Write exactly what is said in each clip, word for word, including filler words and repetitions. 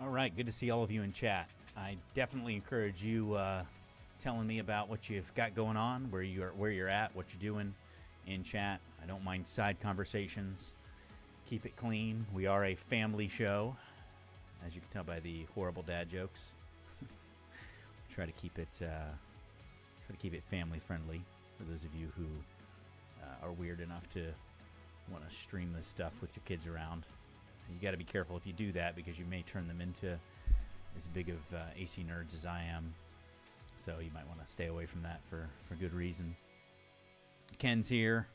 All right, good to see all of you in chat. I definitely encourage you uh, telling me about what you've got going on, where you're, where you're at, what you're doing in chat. I don't mind side conversations. Keep it clean. We are a family show, as you can tell by the horrible dad jokes. Try to keep it uh, try to keep it family friendly for those of you who uh, are weird enough to want to stream this stuff with your kids around. You got to be careful if you do that, because you may turn them into as big of uh, A C nerds as I am. So you might want to stay away from that for, for good reason. Ken's here.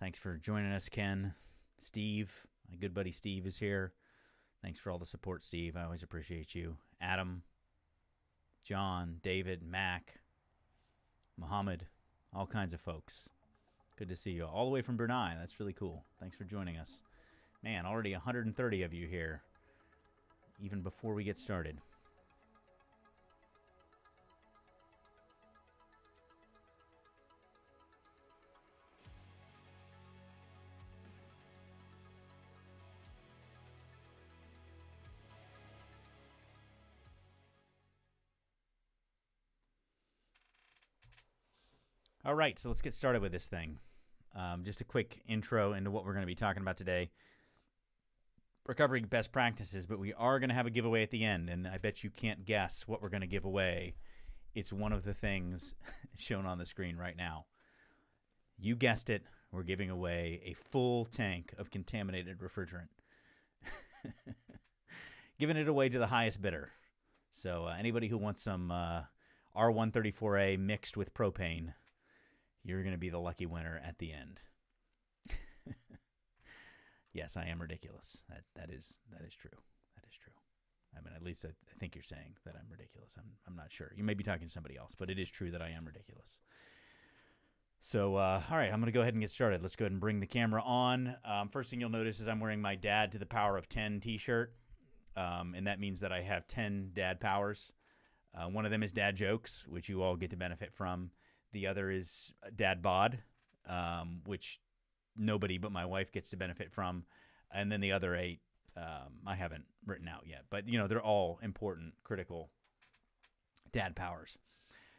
Thanks for joining us, Ken. Steve, my good buddy Steve is here. Thanks for all the support, Steve. I always appreciate you. Adam, John, David, Mac, Muhammad, all kinds of folks. Good to see you. All the way from Brunei. That's really cool. Thanks for joining us. Man, already one hundred thirty of you here, even before we get started. All right, so let's get started with this thing. Um, just a quick intro into what we're going to be talking about today. Recovering best practices, but we are going to have a giveaway at the end, and I bet you can't guess what we're going to give away. It's one of the things shown on the screen right now. You guessed it, we're giving away a full tank of contaminated refrigerant. Giving it away to the highest bidder. So uh, anybody who wants some uh, R one thirty-four A mixed with propane, you're going to be the lucky winner at the end. Yes, I am ridiculous. That that is that is true. That is true. I mean, at least I, I think you're saying that I'm ridiculous. I'm I'm not sure. You may be talking to somebody else, but it is true that I am ridiculous. So, uh, all right, I'm going to go ahead and get started. Let's go ahead and bring the camera on. Um, first thing you'll notice is I'm wearing my Dad to the Power of ten T-shirt, um, and that means that I have ten dad powers. Uh, one of them is dad jokes, which you all get to benefit from. The other is dad bod, um, which nobody but my wife gets to benefit from. And then the other eight, um, I haven't written out yet. But, you know, they're all important, critical dad powers.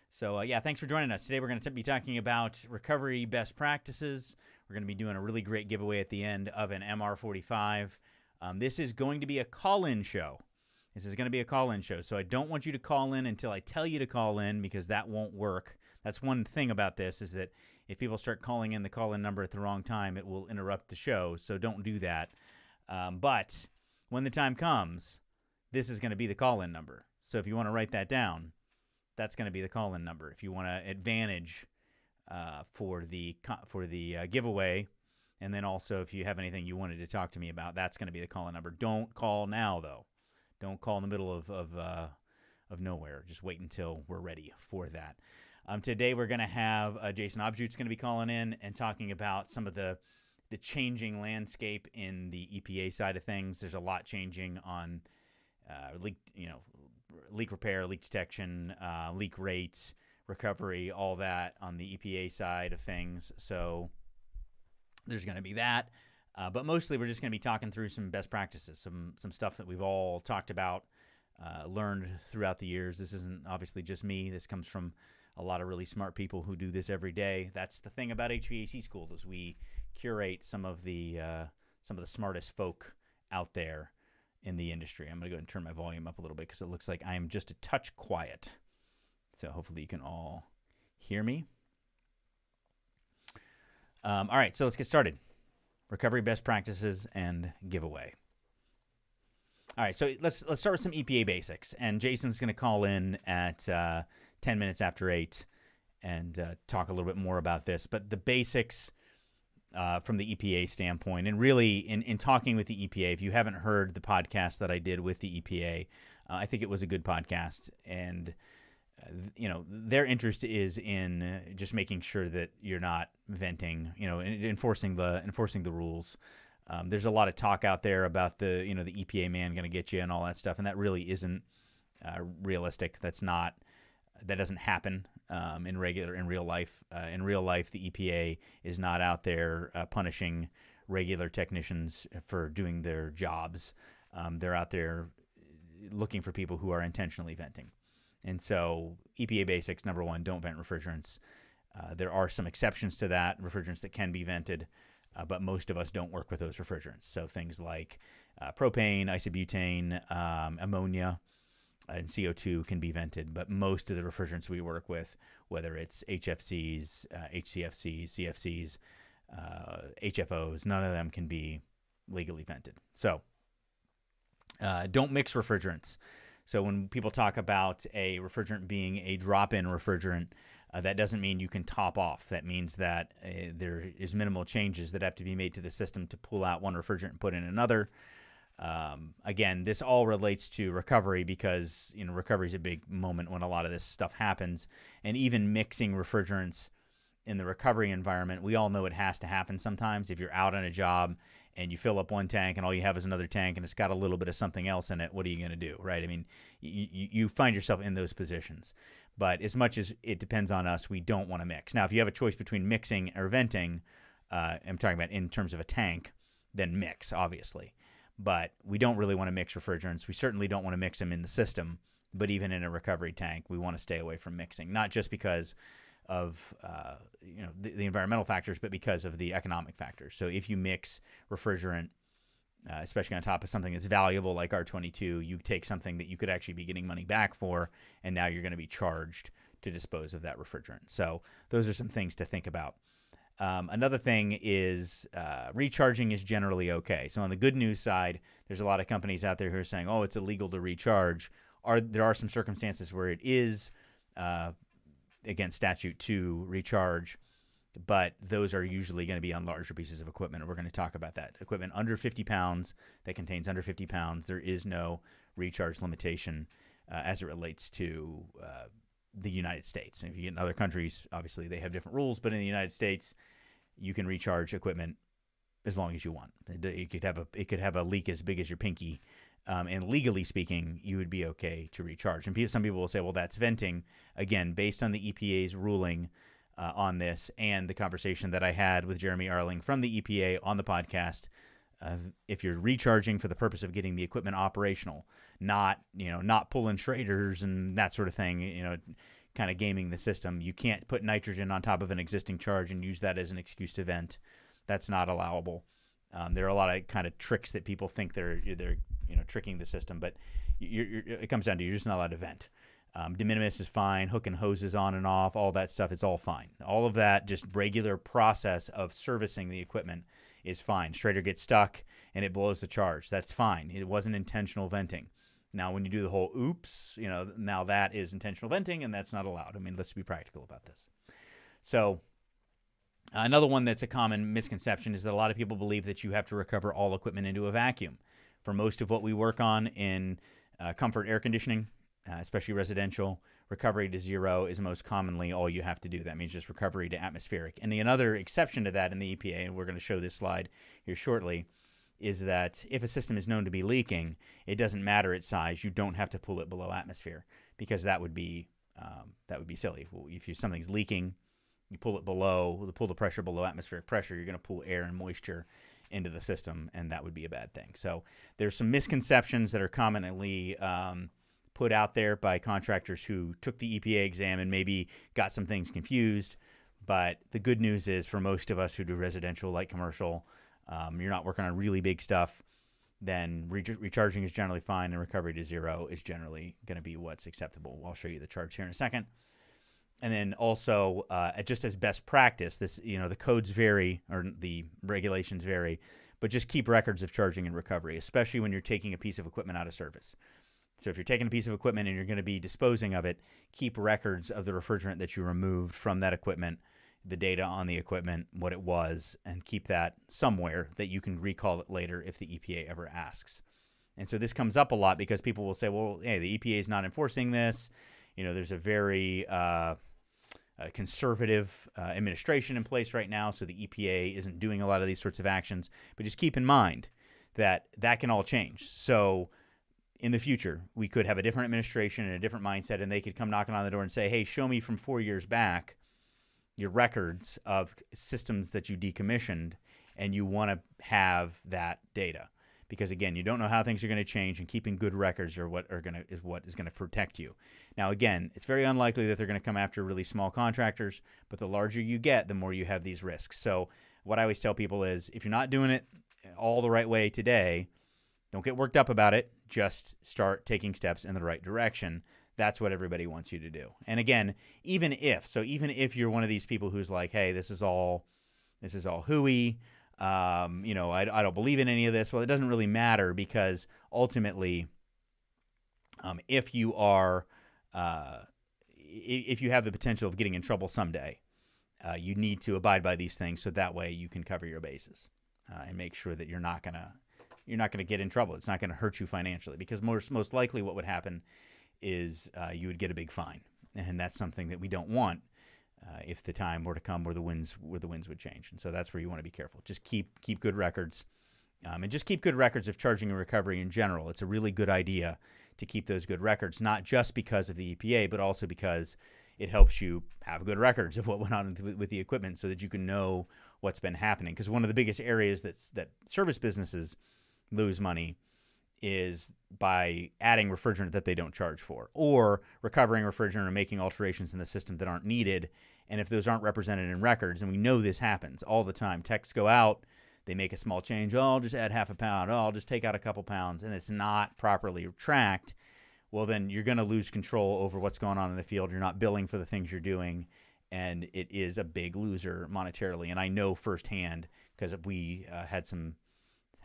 So, uh, yeah, thanks for joining us. Today we're going to be talking about recovery best practices. We're going to be doing a really great giveaway at the end of an M R forty-five. Um, this is going to be a call-in show. This is going to be a call-in show. So I don't want you to call in until I tell you to call in, because that won't work. That's one thing about this, is that if people start calling in the call-in number at the wrong time, it will interrupt the show, so don't do that. Um, but when the time comes, this is going to be the call-in number. So if you want to write that down, that's going to be the call-in number. If you want to advantage uh, for the, for the uh, giveaway, and then also if you have anything you wanted to talk to me about, that's going to be the call-in number. Don't call now, though. Don't call in the middle of, of, uh, of nowhere. Just wait until we're ready for that. Um, today we're going to have uh, Jason Objute's going to be calling in and talking about some of the the changing landscape in the E P A side of things. There's a lot changing on uh, leak, you know, leak repair, leak detection, uh, leak rate, recovery, all that on the E P A side of things. So there's going to be that, uh, but mostly we're just going to be talking through some best practices, some some stuff that we've all talked about, uh, learned throughout the years. This isn't obviously just me. This comes from a lot of really smart people who do this every day. That's the thing about H V A C School, is we curate some of the uh, some of the smartest folk out there in the industry. I'm going to go ahead and turn my volume up a little bit, because it looks like I am just a touch quiet. So hopefully you can all hear me. Um, all right, so let's get started. Recovery best practices and giveaway. All right, so let's let's start with some E P A basics, and Jason's going to call in at uh, ten minutes after eight and uh, talk a little bit more about this. But the basics uh, from the E P A standpoint, and really in, in talking with the E P A, if you haven't heard the podcast that I did with the E P A, uh, I think it was a good podcast, and uh, you know, their interest is in just making sure that you're not venting, you know, enforcing the enforcing the rules. Um, there's a lot of talk out there about the, you know, the E P A man going to get you and all that stuff, and that really isn't uh, realistic. That's not, that doesn't happen um, in regular, in real life. Uh, in real life, the E P A is not out there uh, punishing regular technicians for doing their jobs. Um, they're out there looking for people who are intentionally venting. And so E P A basics, number one, don't vent refrigerants. Uh, there are some exceptions to that, refrigerants that can be vented, uh, but most of us don't work with those refrigerants. So things like uh, propane, isobutane, um, ammonia, and C O two can be vented, but most of the refrigerants we work with, whether it's H F Cs, uh, H C F Cs, C F Cs, uh, H F Os, none of them can be legally vented. So uh, don't mix refrigerants. So when people talk about a refrigerant being a drop-in refrigerant, uh, that doesn't mean you can top off. That means that uh, there is minimal changes that have to be made to the system to pull out one refrigerant and put in another. Um, again, this all relates to recovery because, you know, recovery is a big moment when a lot of this stuff happens. And even mixing refrigerants in the recovery environment, we all know it has to happen sometimes. If you're out on a job and you fill up one tank and all you have is another tank and it's got a little bit of something else in it, what are you going to do, right? I mean, you, you find yourself in those positions. But as much as it depends on us, we don't want to mix. Now, if you have a choice between mixing or venting, uh, I'm talking about in terms of a tank, then mix, obviously. But we don't really want to mix refrigerants. We certainly don't want to mix them in the system, but even in a recovery tank, we want to stay away from mixing, not just because of uh, you know the, the environmental factors, but because of the economic factors. So if you mix refrigerant, uh, especially on top of something that's valuable like R twenty-two, you take something that you could actually be getting money back for, and now you're going to be charged to dispose of that refrigerant. So those are some things to think about. Um, another thing is uh, recharging is generally okay. So on the good news side, there's a lot of companies out there who are saying, oh, it's illegal to recharge. Are, there are some circumstances where it is uh, against statute to recharge, but those are usually going to be on larger pieces of equipment, and we're going to talk about that. Equipment under fifty pounds, that contains under fifty pounds, there is no recharge limitation uh, as it relates to uh the United States. And if you get in other countries, obviously they have different rules, but in the United States, you can recharge equipment as long as you want. It could have a, it could have a leak as big as your pinky. Um, and legally speaking, you would be okay to recharge. And some people will say, well, that's venting. Again, based on the E P A's ruling uh, on this and the conversation that I had with Jeremy Arling from the E P A on the podcast, Uh, if you're recharging for the purpose of getting the equipment operational, not, you know, not pulling traders and that sort of thing, you know, kind of gaming the system, you can't put nitrogen on top of an existing charge and use that as an excuse to vent. That's not allowable. Um, there are a lot of kind of tricks that people think they're, they're you know, tricking the system, but you're, you're, it comes down to you're just not allowed to vent. Um, de minimis is fine, hook and hoses on and off, all that stuff, it's all fine. All of that, just regular process of servicing the equipment is fine. Strader gets stuck and it blows the charge. That's fine. It wasn't intentional venting. Now, when you do the whole oops, you know, now that is intentional venting and that's not allowed. I mean, let's be practical about this. So another one that's a common misconception is that a lot of people believe that you have to recover all equipment into a vacuum. For most of what we work on in uh, comfort air conditioning, Uh, especially residential, recovery to zero is most commonly all you have to do. That means just recovery to atmospheric. And the, another exception to that in the E P A, and we're going to show this slide here shortly, is that if a system is known to be leaking, it doesn't matter its size. You don't have to pull it below atmosphere because that would be um, that would be silly. If you, something's leaking, you pull it below, pull the pressure below atmospheric pressure, you're going to pull air and moisture into the system, and that would be a bad thing. So there's some misconceptions that are commonly um, put out there by contractors who took the E P A exam and maybe got some things confused. But the good news is for most of us who do residential, light commercial, um, you're not working on really big stuff, then re recharging is generally fine and recovery to zero is generally going to be what's acceptable. I'll show you the charts here in a second. And then also, uh, just as best practice, this, you know, the codes vary or the regulations vary, but just keep records of charging and recovery, especially when you're taking a piece of equipment out of service. So if you're taking a piece of equipment and you're going to be disposing of it, keep records of the refrigerant that you removed from that equipment, the data on the equipment, what it was, and keep that somewhere that you can recall it later if the E P A ever asks. And so this comes up a lot because people will say, well, hey, the E P A is not enforcing this. You know, there's a very uh, a conservative uh, administration in place right now, so the E P A isn't doing a lot of these sorts of actions. But just keep in mind that that can all change. So in the future, we could have a different administration and a different mindset, and they could come knocking on the door and say, hey, show me from four years back your records of systems that you decommissioned, and you want to have that data because again, you don't know how things are going to change, and keeping good records are what are going to is what is going to protect you. Now again, it's very unlikely that they're going to come after really small contractors, but the larger you get, the more you have these risks. So what I always tell people is, if you're not doing it all the right way today, don't get worked up about it. Just start taking steps in the right direction. That's what everybody wants you to do. And again, even if, so even if you're one of these people who's like, hey, this is all, this is all hooey, um, you know, I, I don't believe in any of this. Well, it doesn't really matter, because ultimately, um, if you are, uh, if you have the potential of getting in trouble someday, uh, you need to abide by these things, so that way you can cover your bases uh, and make sure that you're not gonna, you're not gonna get in trouble. It's not gonna hurt you financially, because most most likely what would happen is uh, you would get a big fine, and that's something that we don't want uh, if the time were to come where the winds where the winds would change. And so that's where you want to be careful. Just keep keep good records, um, and just keep good records of charging and recovery in general. It's a really good idea to keep those good records, not just because of the E P A, but also because it helps you have good records of what went on with the equipment, so that you can know what's been happening. Because one of the biggest areas that's that service businesses lose money is by adding refrigerant that they don't charge for, or recovering refrigerant or making alterations in the system that aren't needed. And if those aren't represented in records, and we know this happens all the time, techs go out, they make a small change, oh, I'll just add half a pound, oh, I'll just take out a couple pounds, and it's not properly tracked, well, then you're going to lose control over what's going on in the field. You're not billing for the things you're doing, and it is a big loser monetarily. And I know firsthand, because we uh, had some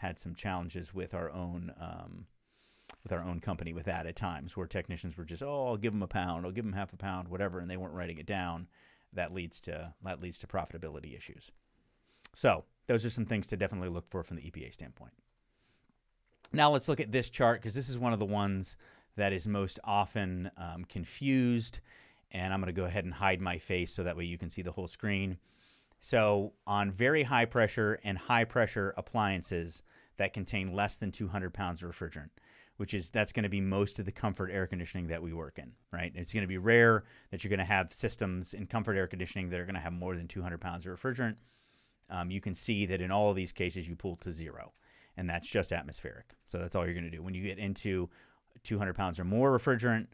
had some challenges with our own um, with our own company with that at times, where technicians were just, oh, I'll give them a pound, I'll give them half a pound, whatever, and they weren't writing it down. That leads to that leads to profitability issues. So those are some things to definitely look for from the E P A standpoint. Now let's look at this chart, because this is one of the ones that is most often um, confused, and I'm going to go ahead and hide my face so that way you can see the whole screen. So on very high pressure and high pressure appliances that contain less than two hundred pounds of refrigerant, which is, that's going to be most of the comfort air conditioning that we work in, right? It's going to be rare that you're going to have systems in comfort air conditioning that are going to have more than two hundred pounds of refrigerant. Um, you can see that in all of these cases you pull to zero, and that's just atmospheric. So that's all you're going to do. When you get into two hundred pounds or more refrigerant,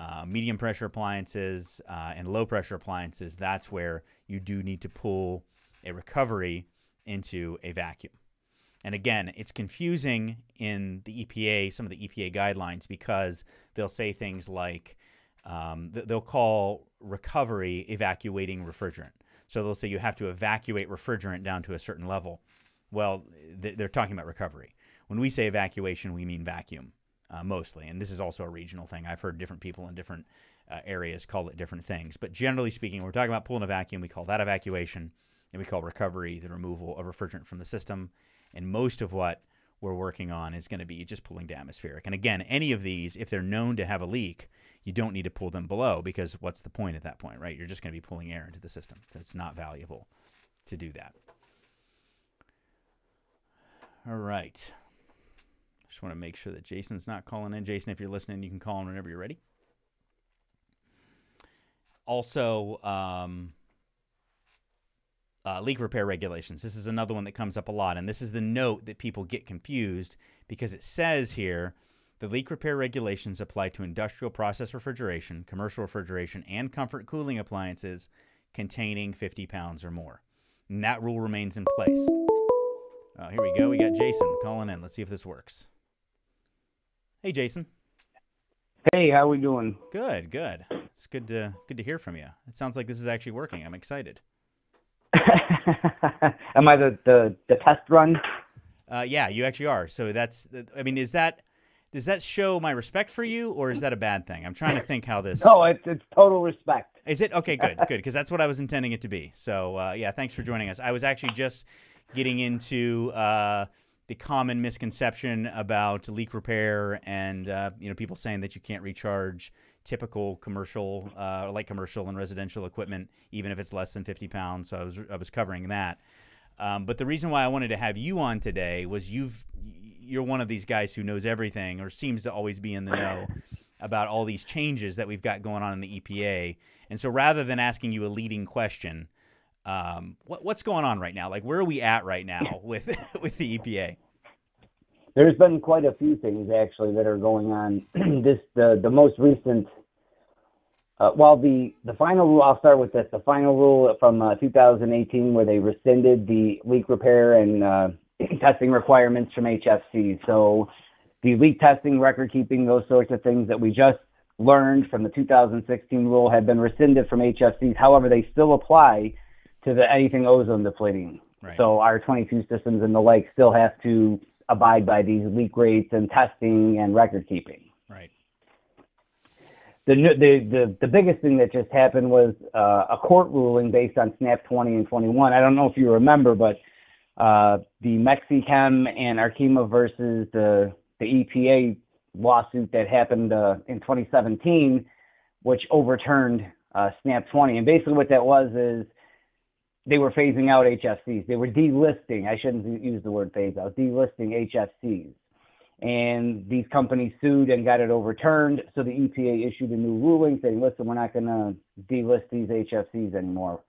Uh, medium pressure appliances uh, and low pressure appliances, that's where you do need to pull a recovery into a vacuum. And again, it's confusing in the E P A, some of the E P A guidelines, because they'll say things like, um, th they'll call recovery evacuating refrigerant. So they'll say you have to evacuate refrigerant down to a certain level. Well, th they're talking about recovery. When we say evacuation, we mean vacuum. Uh, mostly, and this is also a regional thing. I've heard different people in different uh, areas call it different things, but generally speaking, we're talking about pulling a vacuum. We call that evacuation, and we call recovery the removal of refrigerant from the system. And most of what we're working on is going to be just pulling to atmospheric. And again, any of these, if they're known to have a leak, you don't need to pull them below, because what's the point at that point, right? You're just going to be pulling air into the system, so it's not valuable to do that. All right. Just want to make sure that Jason's not calling in. Jason, if you're listening, you can call in whenever you're ready. Also, um, uh, leak repair regulations. This is another one that comes up a lot, and this is the note that people get confused, because it says here, the leak repair regulations apply to industrial process refrigeration, commercial refrigeration, and comfort cooling appliances containing fifty pounds or more. And that rule remains in place. Oh, here we go. We got Jason calling in. Let's see if this works. Hey, Jason. Hey, how we doing? Good, good. It's good to good to hear from you. It sounds like this is actually working. I'm excited. Am I the, the the test run? Uh, yeah, you actually are. So that's. I mean, is that does that show my respect for you, or is that a bad thing? I'm trying to think how this. No, it's it's total respect. Is it okay? Good, good, because that's what I was intending it to be. So uh, yeah, thanks for joining us. I was actually just getting into uh, the common misconception about leak repair, and uh, you know, people saying that you can't recharge typical commercial, uh, like commercial and residential equipment, even if it's less than fifty pounds. So I was I was covering that. Um, but the reason why I wanted to have you on today was you've you're one of these guys who knows everything, or seems to always be in the know about all these changes that we've got going on in the E P A. And so rather than asking you a leading question, Um, what, what's going on right now? Like, where are we at right now with with the E P A? There's been quite a few things actually that are going on. This the the most recent. Uh, while the the final rule, I'll start with this. The final rule from uh, two thousand eighteen, where they rescinded the leak repair and uh, testing requirements from H F C. So the leak testing, record keeping, those sorts of things that we just learned from the two thousand sixteen rule have been rescinded from H F Cs. However, they still apply to the anything ozone depleting. Right. So our twenty-two systems and the like still have to abide by these leak rates and testing and record keeping. Right. The the the, the biggest thing that just happened was uh, a court ruling based on SNAP twenty and twenty-one. I don't know if you remember, but uh, the Mexichem and Arkema versus the the E P A lawsuit that happened uh, in twenty seventeen, which overturned uh, SNAP twenty. And basically what that was is they were phasing out H F Cs. They were delisting. I shouldn't use the word phase out. Delisting H F Cs. And these companies sued and got it overturned. So the E P A issued a new ruling saying, listen, we're not going to delist these H F Cs anymore.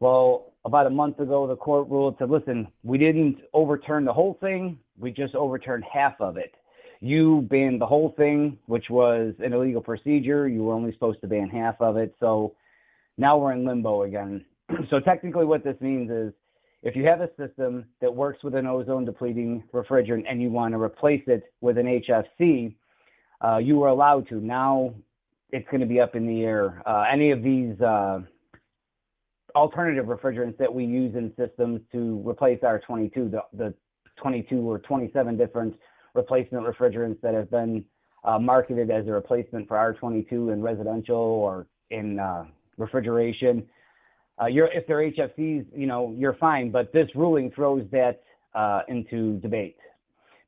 Well, about a month ago, the court ruled to listen, we didn't overturn the whole thing. We just overturned half of it. You banned the whole thing, which was an illegal procedure. You were only supposed to ban half of it. So now we're in limbo again. So technically what this means is if you have a system that works with an ozone depleting refrigerant and you want to replace it with an H F C, uh, you were allowed to. Now it's going to be up in the air. Uh, any of these uh, alternative refrigerants that we use in systems to replace our twenty-two, the, the twenty-two or twenty-seven different replacement refrigerants that have been uh, marketed as a replacement for R twenty-two in residential or in uh, refrigeration. Uh, you're, if they're H F Cs, you know, you're fine, but this ruling throws that uh, into debate.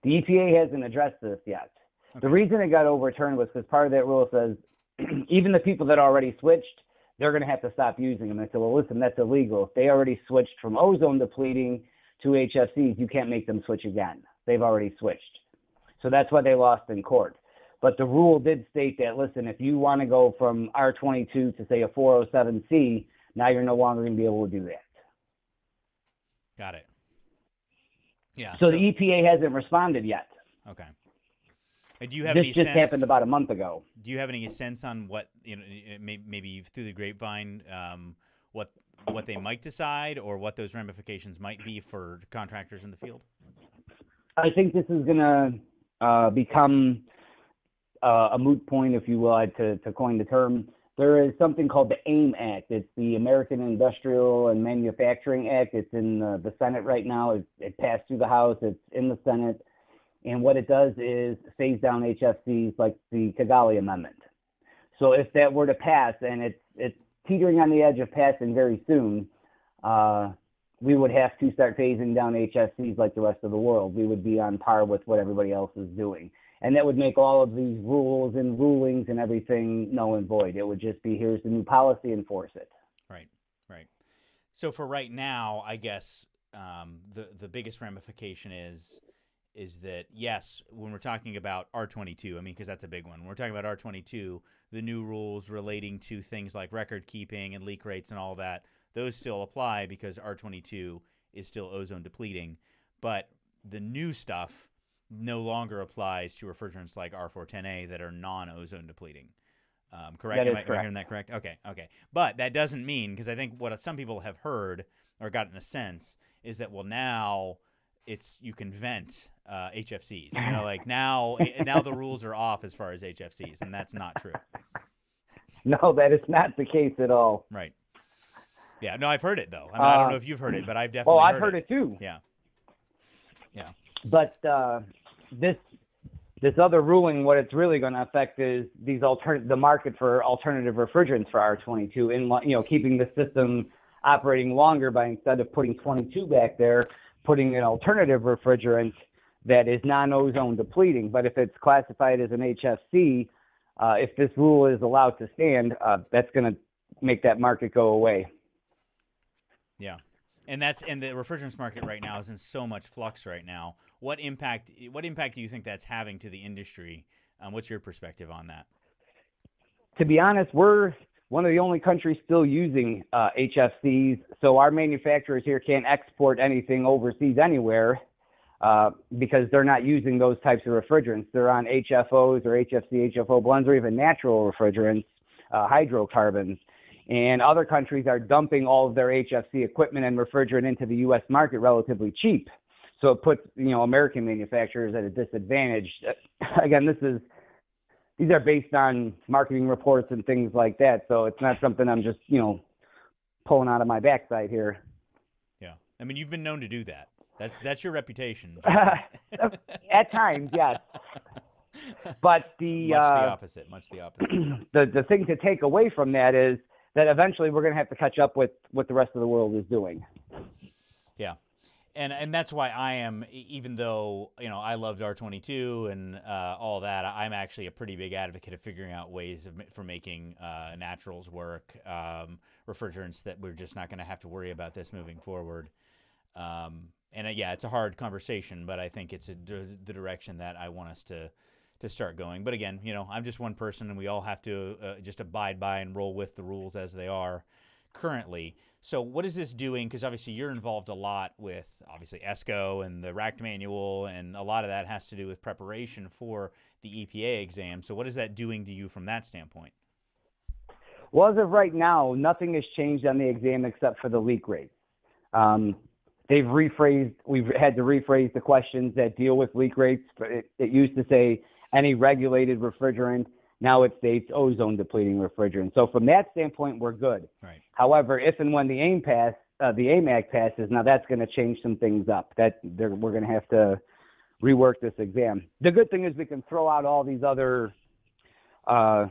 The E P A hasn't addressed this yet. Okay. The reason it got overturned was because part of that rule says even the people that already switched, they're going to have to stop using them. I said, well, listen, that's illegal. If they already switched from ozone depleting to H F Cs, you can't make them switch again. They've already switched. So that's why they lost in court. But the rule did state that, listen, if you want to go from R twenty-two to, say, a four oh seven C, now you're no longer going to be able to do that. Got it. Yeah. So, so the E P A hasn't responded yet. Okay. Do you have this any just sense, happened about a month ago. Do you have any sense on what, you know, maybe through the grapevine, um, what what they might decide or what those ramifications might be for contractors in the field? I think this is going to uh, become uh, a moot point, if you will, to, to coin the term. There is something called the AIM Act. It's the American Industrial and Manufacturing Act. It's in the, the Senate right now. It, it passed through the House. It's in the Senate. And what it does is phase down H F Cs like the Kigali Amendment. So if that were to pass, and it's, it's teetering on the edge of passing very soon, uh, we would have to start phasing down H F Cs like the rest of the world. We would be on par with what everybody else is doing. And that would make all of these rules and rulings and everything null and void. It would just be, here's the new policy, enforce it. Right, right. So for right now, I guess um, the, the biggest ramification is is that, yes, when we're talking about R twenty-two, I mean, because that's a big one. When we're talking about R twenty-two, the new rules relating to things like record keeping and leak rates and all that, those still apply because R twenty-two is still ozone depleting. But the new stuff no longer applies to refrigerants like R four ten A that are non-ozone depleting. Um, correct? Am I, correct. Am I hearing that correct? Okay, okay. But that doesn't mean, because I think what some people have heard or gotten a sense is that, well, now it's you can vent uh, H F Cs. You know, like now, now the rules are off as far as H F Cs, and that's not true. No, that is not the case at all. Right. Yeah, no, I've heard it, though. I mean, uh, I don't know if you've heard it, but I've definitely heard it. Oh, I've heard it, too. Yeah. Yeah. But uh, this this other ruling, what it's really going to affect is these alter the market for alternative refrigerants for R twenty-two, and you know, keeping the system operating longer by instead of putting twenty-two back there, putting an alternative refrigerant that is non-ozone depleting. But if it's classified as an H F C, uh, if this rule is allowed to stand, uh, that's going to make that market go away. Yeah. And that's and the refrigerants market right now is in so much flux right now. What impact? What impact do you think that's having to the industry? Um, what's your perspective on that? To be honest, we're one of the only countries still using uh, H F Cs, so our manufacturers here can't export anything overseas anywhere. uh, because they're not using those types of refrigerants. They're on H F Os or H F C, H F O blends, or even natural refrigerants, uh, hydrocarbons. And other countries are dumping all of their H F C equipment and refrigerant into the U S market relatively cheap. So it puts, you know, American manufacturers at a disadvantage. Again, this is, these are based on marketing reports and things like that. So it's not something I'm just, you know, pulling out of my backside here. Yeah. I mean, you've been known to do that. That's, that's your reputation. Uh, at times, yes. But the, much uh, the opposite, much the opposite. the, the thing to take away from that is that eventually we're going to have to catch up with what the rest of the world is doing. Yeah. And and that's why I am, even though, you know, I loved R twenty-two and uh, all that, I'm actually a pretty big advocate of figuring out ways of, for making uh, naturals work, um, refrigerants that we're just not going to have to worry about this moving forward. Um, and uh, yeah, it's a hard conversation, but I think it's a, the direction that I want us to, to start going. But again, you know, I'm just one person, and we all have to uh, just abide by and roll with the rules as they are currently. So what is this doing? Because obviously you're involved a lot with obviously ESCO and the RACT manual, and a lot of that has to do with preparation for the E P A exam. So what is that doing to you from that standpoint? Well, as of right now, nothing has changed on the exam except for the leak rate. Um, they've rephrased, we've had to rephrase the questions that deal with leak rates. It, it used to say any regulated refrigerant. Now it states ozone depleting refrigerant. So from that standpoint, we're good. Right. However, if and when the AIM pass, uh, the AIM Act passes, now that's going to change some things up. That we're going to have to rework this exam. The good thing is we can throw out all these other uh,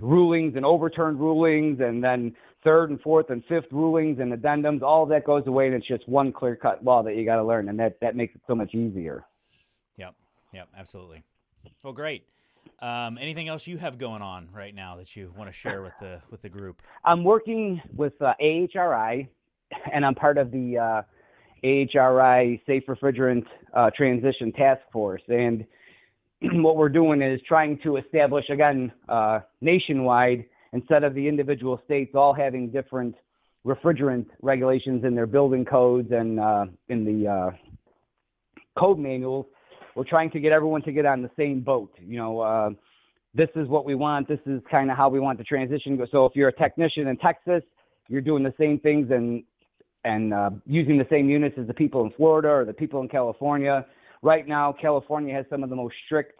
rulings and overturned rulings, and then third and fourth and fifth rulings and addendums. All of that goes away, and it's just one clear-cut law that you got to learn, and that that makes it so much easier. Yep. Yep. Absolutely. Well, great. Um, anything else you have going on right now that you want to share with the with the group? I'm working with uh, A H R I, and I'm part of the uh, A H R I Safe Refrigerant uh, Transition Task Force. And what we're doing is trying to establish, again, uh, nationwide, instead of the individual states all having different refrigerant regulations in their building codes and uh, in the uh, code manuals. We're trying to get everyone to get on the same boat. You know, uh, this is what we want. This is kind of how we want the transition go. So if you're a technician in Texas, you're doing the same things and and uh, using the same units as the people in Florida or the people in California. Right now, California has some of the most strict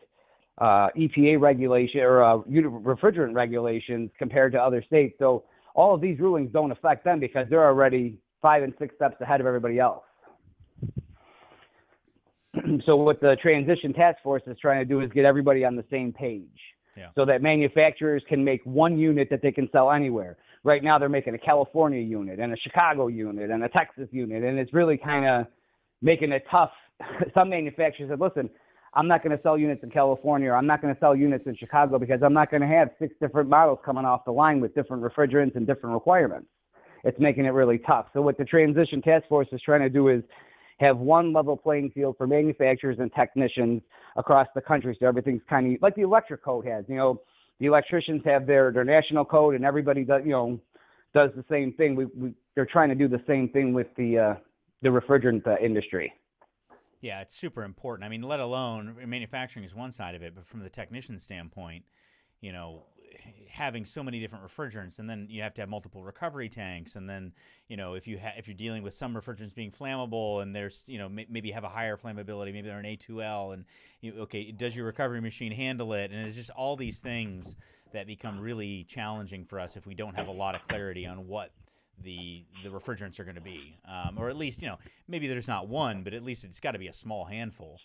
uh, E P A regulation or uh, refrigerant regulations compared to other states. So all of these rulings don't affect them because they're already five and six steps ahead of everybody else. So what the transition task force is trying to do is get everybody on the same page, yeah. So that manufacturers can make one unit that they can sell anywhere. Right now, they're making a California unit and a Chicago unit and a Texas unit, and it's really kind of making it tough. Some manufacturers said, listen, I'm not going to sell units in California, or I'm not going to sell units in Chicago because I'm not going to have six different models coming off the line with different refrigerants and different requirements. It's making it really tough. So what the transition task force is trying to do is have one level playing field for manufacturers and technicians across the country. So everything's kind of like the electric code has, you know, the electricians have their, their national code, and everybody does, you know, does the same thing. We, we they're trying to do the same thing with the, uh, the refrigerant uh, industry. Yeah. It's super important. I mean, let alone manufacturing is one side of it, but from the technician standpoint, you know, having so many different refrigerants, and then you have to have multiple recovery tanks, and then, you know, if you ha if you're dealing with some refrigerants being flammable, and there's, you know, may maybe have a higher flammability, maybe they're an A two L, and you, okay, does your recovery machine handle it? And it's just all these things that become really challenging for us if we don't have a lot of clarity on what the the refrigerants are going to be, um, or at least, you know, maybe there's not one, but at least it's got to be a small handful.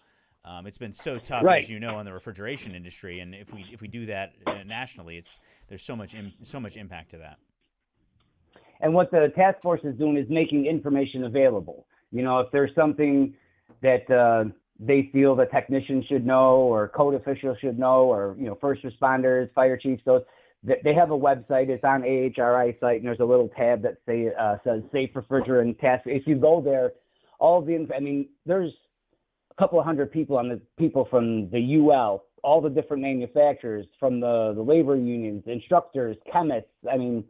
Um, it's been so tough, right, as you know, in the refrigeration industry, and if we if we do that nationally, it's there's so much im so much impact to that. And what the task force is doing is making information available. You know, if there's something that uh, they feel the technicians should know, or code officials should know, or, you know, first responders, fire chiefs, those, they have a website. It's on A H R I site, and there's a little tab that say uh, says Safe Refrigerant Task. If you go there, all the I mean, there's couple of hundred people on the people from the U L, all the different manufacturers, from the, the labor unions, instructors, chemists. I mean,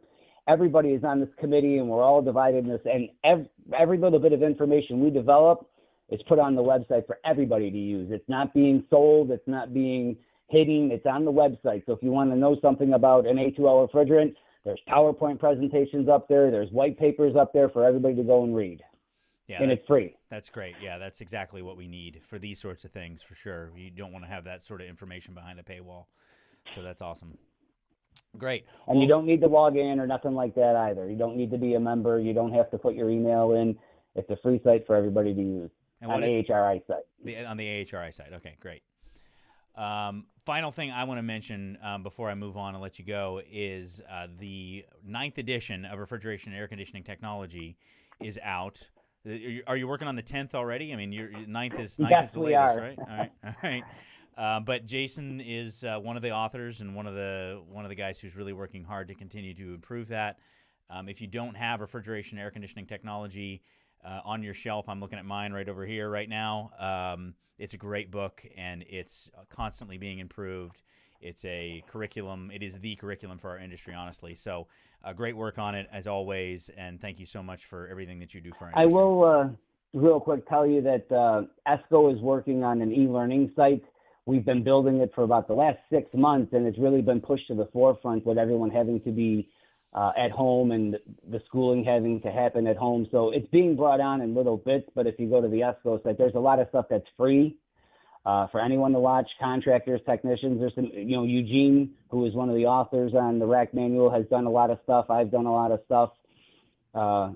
everybody is on this committee, and we're all divided in this. And every, every little bit of information we develop, It's put on the website for everybody to use. It's not being sold. It's not being hidden. It's on the website. So if you want to know something about an A two L refrigerant, there's PowerPoint presentations up there. There's white papers up there for everybody to go and read. Yeah, and that, it's free. That's great. Yeah, that's exactly what we need for these sorts of things, for sure. You don't want to have that sort of information behind a paywall. So that's awesome. Great. And well, you don't need to log in or nothing like that either. You don't need to be a member. You don't have to put your email in. It's a free site for everybody to use and on the A H R I site. The, on the A H R I site. Okay, great. Um, final thing I want to mention um, before I move on and let you go is uh, the ninth edition of Refrigeration and Air Conditioning Technology is out. Are you, are you working on the tenth already? I mean, your ninth is, ninth yes, is the latest, are. right? All right. All right. Uh, but Jason is uh, one of the authors and one of the one of the guys who's really working hard to continue to improve that. Um, if you don't have Refrigeration and Air Conditioning Technology uh, on your shelf, I'm looking at mine right over here right now. Um, it's a great book, and it's constantly being improved. It's a curriculum. It is the curriculum for our industry, honestly. So uh, great work on it, as always, and thank you so much for everything that you do for our industry. I will uh, real quick tell you that uh, ESCO is working on an e-learning site. We've been building it for about the last six months, and it's really been pushed to the forefront with everyone having to be uh, at home and the schooling having to happen at home. So it's being brought on in little bits, but if you go to the ESCO site, there's a lot of stuff that's free uh, for anyone to watch, contractors, technicians. There's some, you know, Eugene, who is one of the authors on the RACT manual, has done a lot of stuff. I've done a lot of stuff. Uh,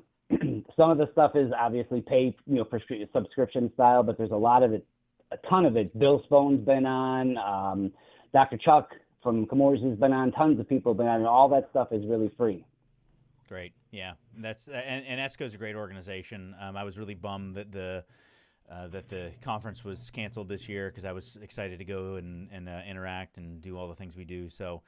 some of the stuff is obviously paid, you know, prescri- subscription style, but there's a lot of it. A ton of it. Bill Spohn's been on, um, Doctor Chuck from Chemours has been on, tons of people have been on, and all that stuff is really free. Great, yeah. That's and, and ESCO's a great organization. Um, I was really bummed that the uh, that the conference was canceled this year because I was excited to go and, and uh, interact and do all the things we do. So,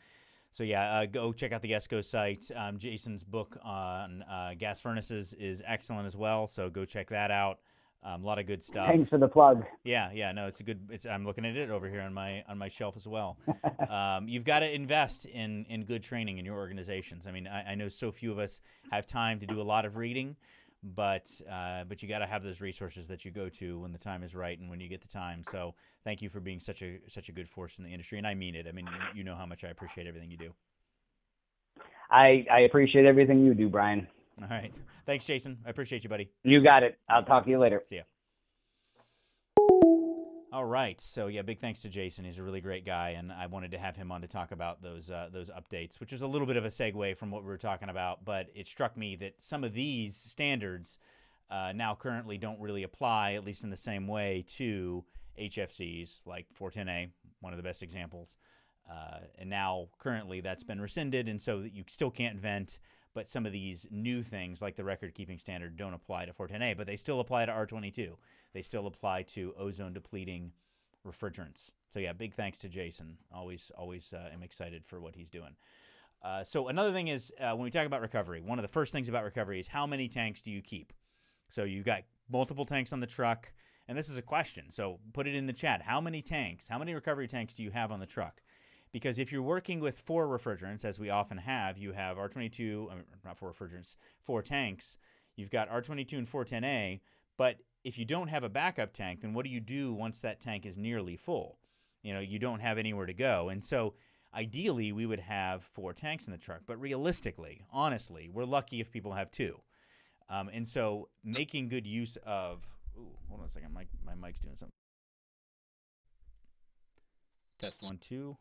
so yeah, uh, go check out the ESCO site. Um, Jason's book on uh, gas furnaces is excellent as well, so go check that out. Um, a lot of good stuff. Thanks for the plug. Yeah, yeah, no, it's a good. It's, I'm looking at it over here on my on my shelf as well. um, you've got to invest in in good training in your organizations. I mean, I, I know so few of us have time to do a lot of reading, but uh, but you got to have those resources that you go to when the time is right and when you get the time. So thank you for being such a such a good force in the industry, and I mean it. I mean, you know how much I appreciate everything you do. I I appreciate everything you do, Brian. All right. Thanks, Jason. I appreciate you, buddy. You got it. I'll talk to you later. See ya. All right. So, yeah, big thanks to Jason. He's a really great guy, and I wanted to have him on to talk about those uh, those updates, which is a little bit of a segue from what we were talking about, but it struck me that some of these standards uh, now currently don't really apply, at least in the same way, to H F Cs, like four ten A, one of the best examples. Uh, and now, currently, that's been rescinded, and so you still can't vent. But some of these new things, like the record-keeping standard, don't apply to four ten A, but they still apply to R twenty-two. They still apply to ozone-depleting refrigerants. So, yeah, big thanks to Jason. Always, always uh, am excited for what he's doing. Uh, so another thing is uh, when we talk about recovery, one of the first things about recovery is how many tanks do you keep? So you've got multiple tanks on the truck, and this is a question. So put it in the chat. How many tanks, how many recovery tanks do you have on the truck? Because if you're working with four refrigerants, as we often have, you have R twenty-two, I mean, not four refrigerants, four tanks. You've got R twenty-two and four ten A, but if you don't have a backup tank, then what do you do once that tank is nearly full? You know, you don't have anywhere to go. And so ideally, we would have four tanks in the truck. But realistically, honestly, we're lucky if people have two. Um, and so making good use of – ooh, hold on a second. My, my mic's doing something. Test one, two.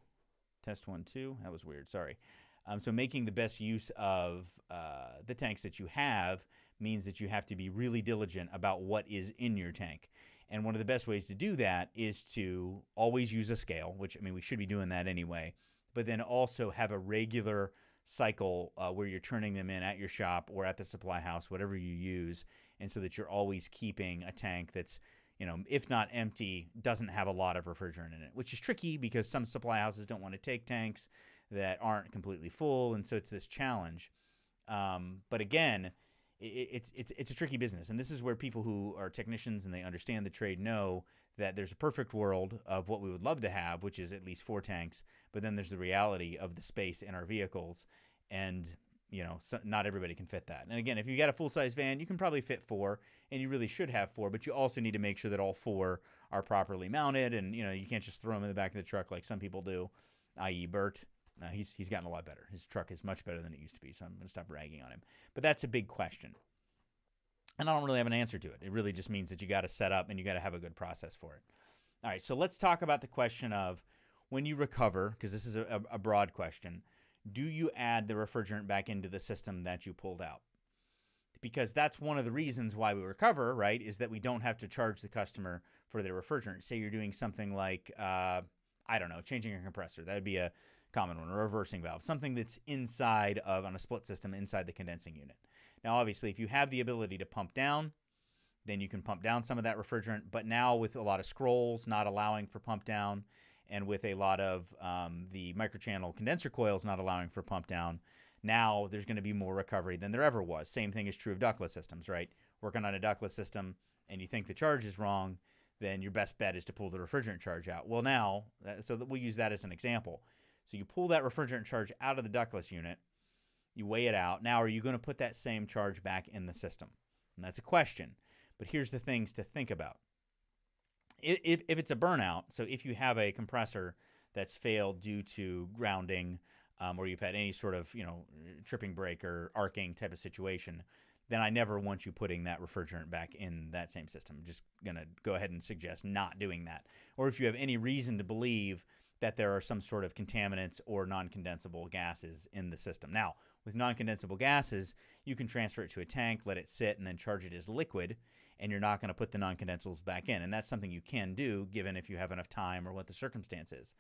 Test one, two. That was weird. Sorry. Um, so making the best use of uh, the tanks that you have means that you have to be really diligent about what is in your tank. And one of the best ways to do that is to always use a scale, which, I mean, we should be doing that anyway, but then also have a regular cycle uh, where you're turning them in at your shop or at the supply house, whatever you use, and so that you're always keeping a tank that's, you know, if not empty, doesn't have a lot of refrigerant in it, which is tricky because some supply houses don't want to take tanks that aren't completely full, and so it's this challenge. Um, but again, it, it's it's it's a tricky business, and this is where people who are technicians and they understand the trade know that there's a perfect world of what we would love to have, which is at least four tanks, but then there's the reality of the space in our vehicles, and you know, so not everybody can fit that. And again, if you got a full-size van, you can probably fit four, and you really should have four, but you also need to make sure that all four are properly mounted, and, you know, you can't just throw them in the back of the truck like some people do, that is. Bert. Uh, he's, he's gotten a lot better. His truck is much better than it used to be, so I'm going to stop ragging on him. But that's a big question, and I don't really have an answer to it. It really just means that you got to set up and you got to have a good process for it. All right, so let's talk about the question of when you recover, because this is a, a broad question. Do you add the refrigerant back into the system that you pulled out? Because that's one of the reasons why we recover, right, is that we don't have to charge the customer for their refrigerant. Say you're doing something like, uh, I don't know, changing a compressor. That would be a common one, or a reversing valve, something that's inside of, on a split system, inside the condensing unit. Now, obviously, if you have the ability to pump down, then you can pump down some of that refrigerant. But now with a lot of scrolls not allowing for pump down, and with a lot of um, the microchannel condenser coils not allowing for pump down, now there's going to be more recovery than there ever was. Same thing is true of ductless systems, right? Working on a ductless system and you think the charge is wrong, then your best bet is to pull the refrigerant charge out. Well, now, so that we'll use that as an example. So you pull that refrigerant charge out of the ductless unit, you weigh it out. Now, are you going to put that same charge back in the system? And that's a question. But here's the things to think about. If, if it's a burnout, so if you have a compressor that's failed due to grounding, um, or you've had any sort of, you know, tripping break or arcing type of situation, then I never want you putting that refrigerant back in that same system. I'm just going to go ahead and suggest not doing that. Or if you have any reason to believe that there are some sort of contaminants or non-condensable gases in the system. Now, with non-condensable gases, you can transfer it to a tank, let it sit, and then charge it as liquid, and you're not going to put the non-condensables back in. And that's something you can do, given if you have enough time or what the circumstance is.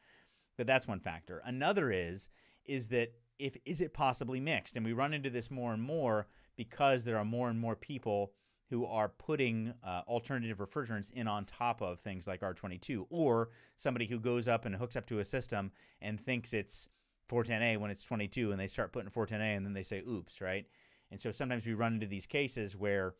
But that's one factor. Another is, is that if is it possibly mixed? And we run into this more and more because there are more and more people who are putting uh, alternative refrigerants in on top of things like R twenty-two, or somebody who goes up and hooks up to a system and thinks it's four ten A when it's twenty-two, and they start putting four ten A, and then they say, oops, right? And so sometimes we run into these cases where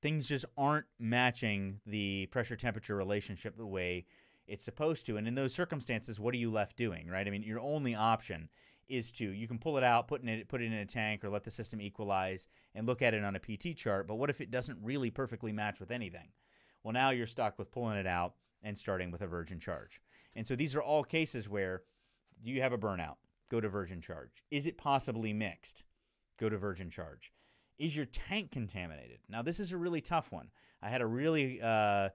things just aren't matching the pressure-temperature relationship the way it's supposed to. And in those circumstances, what are you left doing, right? I mean, your only option is to, you can pull it out, put it, put it in a tank, or let the system equalize and look at it on a P T chart. But what if it doesn't really perfectly match with anything? Well, now you're stuck with pulling it out and starting with a virgin charge. And so these are all cases where, do you have a burnout? Go to virgin charge. Is it possibly mixed? Go to virgin charge. Is your tank contaminated? Now, this is a really tough one. I had a really uh,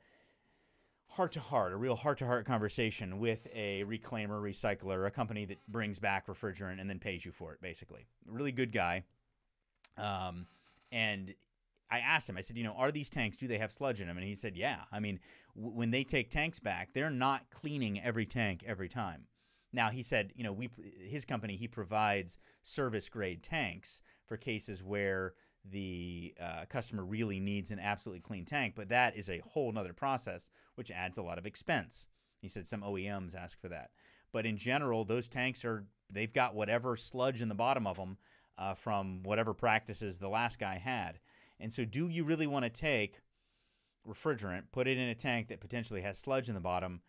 heart-to-heart, a real heart-to-heart conversation with a reclaimer, recycler, a company that brings back refrigerant and then pays you for it, basically. A really good guy. Um, and I asked him, I said, you know, are these tanks, do they have sludge in them? And he said, yeah. I mean, w when they take tanks back, they're not cleaning every tank every time. Now, he said, you know, we, his company, he provides service-grade tanks for cases where the uh, customer really needs an absolutely clean tank, but that is a whole nother process, which adds a lot of expense. He said some O E Ms ask for that. But in general, those tanks are, they've got whatever sludge in the bottom of them uh, from whatever practices the last guy had. And so do you really want to take refrigerant, put it in a tank that potentially has sludge in the bottom,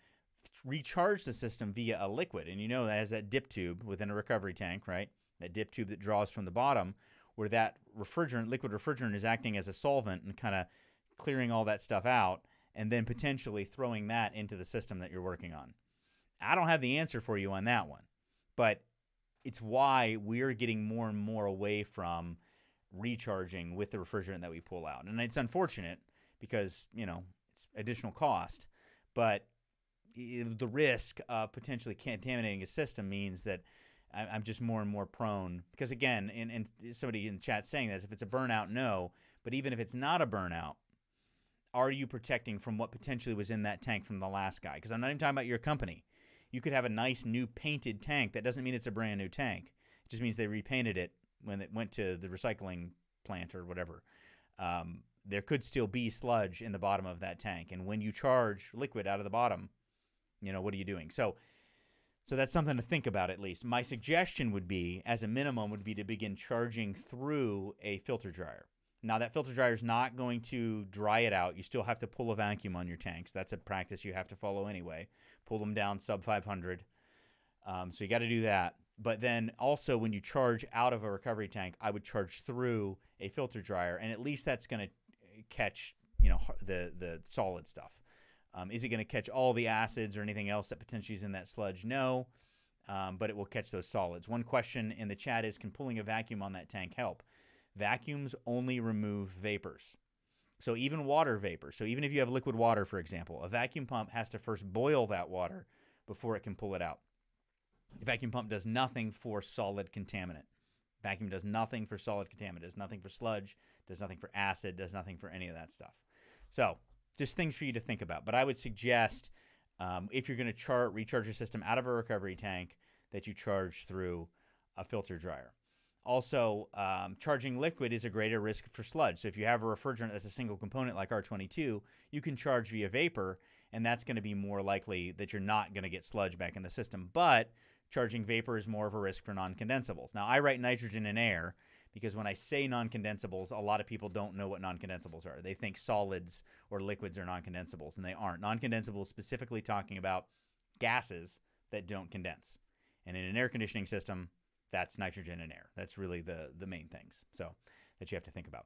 recharge the system via a liquid? And you know that has that dip tube within a recovery tank, right? That dip tube that draws from the bottom, where that refrigerant, liquid refrigerant, is acting as a solvent and kind of clearing all that stuff out, and then potentially throwing that into the system that you're working on. I don't have the answer for you on that one, but it's why we're getting more and more away from recharging with the refrigerant that we pull out. And it's unfortunate because, you know, it's additional cost, but the risk of potentially contaminating a system means that I'm just more and more prone, because again, and, and somebody in the chat saying this, if it's a burnout, no, but even if it's not a burnout, are you protecting from what potentially was in that tank from the last guy? Because I'm not even talking about your company. You could have a nice new painted tank. That doesn't mean it's a brand new tank. It just means they repainted it when it went to the recycling plant or whatever. Um, there could still be sludge in the bottom of that tank. And when you charge liquid out of the bottom, you know, what are you doing? So So that's something to think about, at least. My suggestion would be, as a minimum, would be to begin charging through a filter dryer. Now, that filter dryer is not going to dry it out. You still have to pull a vacuum on your tanks. That's a practice you have to follow anyway. Pull them down sub five hundred. Um, so you got to do that. But then also when you charge out of a recovery tank, I would charge through a filter dryer, and at least that's going to catch, you know, the the solid stuff. Um, is it going to catch all the acids or anything else that potentially is in that sludge? No, um, but it will catch those solids. One question in the chat is, can pulling a vacuum on that tank help? Vacuums only remove vapors. So even water vapor. So even if you have liquid water, for example, a vacuum pump has to first boil that water before it can pull it out. The vacuum pump does nothing for solid contaminant. Vacuum does nothing for solid contaminant. Does nothing for sludge. Does nothing for acid. Does nothing for any of that stuff. So just things for you to think about. But I would suggest um, if you're going to chart, recharge your system out of a recovery tank, that you charge through a filter dryer. Also, um, charging liquid is a greater risk for sludge. So if you have a refrigerant that's a single component like R twenty-two, you can charge via vapor, and that's going to be more likely that you're not going to get sludge back in the system. But charging vapor is more of a risk for non-condensables. Now, I write nitrogen and air because when I say non-condensables, a lot of people don't know what non-condensables are. They think solids or liquids are non-condensables, and they aren't. Non-condensables specifically talking about gases that don't condense. And in an air conditioning system, that's nitrogen and air. That's really the, the main things so that you have to think about.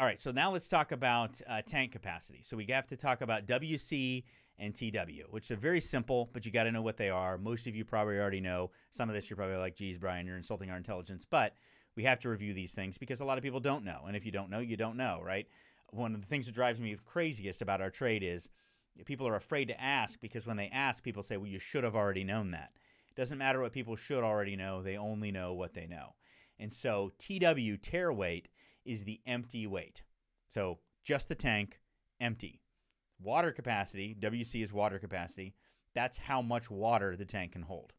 All right, so now let's talk about uh, tank capacity. So we have to talk about W C and T W, which are very simple, but you got to know what they are. Most of you probably already know. Some of this you're probably like, geez, Brian, you're insulting our intelligence. But we have to review these things because a lot of people don't know. And if you don't know, you don't know, right? One of the things that drives me craziest about our trade is people are afraid to ask, because when they ask, people say, well, you should have already known that. It doesn't matter what people should already know. They only know what they know. And so T W, tear weight, is the empty weight. So just the tank, empty. Water capacity, W C is water capacity. That's how much water the tank can hold.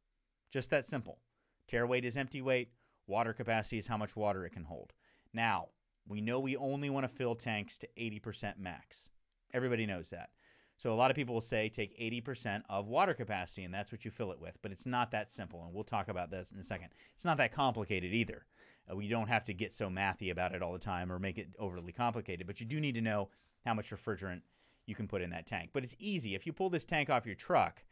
Just that simple. Tear weight is empty weight. Water capacity is how much water it can hold. Now, we know we only want to fill tanks to eighty percent max. Everybody knows that. So a lot of people will say take eighty percent of water capacity, and that's what you fill it with. But it's not that simple, and we'll talk about this in a second. It's not that complicated either. Uh, we don't have to get so mathy about it all the time or make it overly complicated, but you do need to know how much refrigerant you can put in that tank. But it's easy. If you pull this tank off your truck,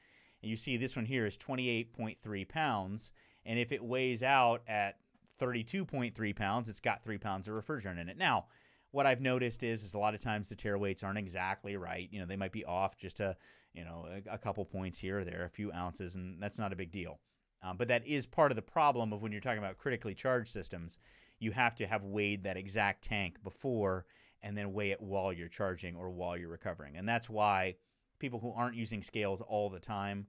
and you see this one here is twenty-eight point three pounds, and if it weighs out at thirty-two point three pounds, it's got three pounds of refrigerant in it. Now, what I've noticed is, is a lot of times the tear weights aren't exactly right. You know, they might be off just a, you know, a, a couple points here or there, a few ounces, and that's not a big deal. Um, but that is part of the problem of when you're talking about critically charged systems. You have to have weighed that exact tank before and then weigh it while you're charging or while you're recovering. And that's why people who aren't using scales all the time,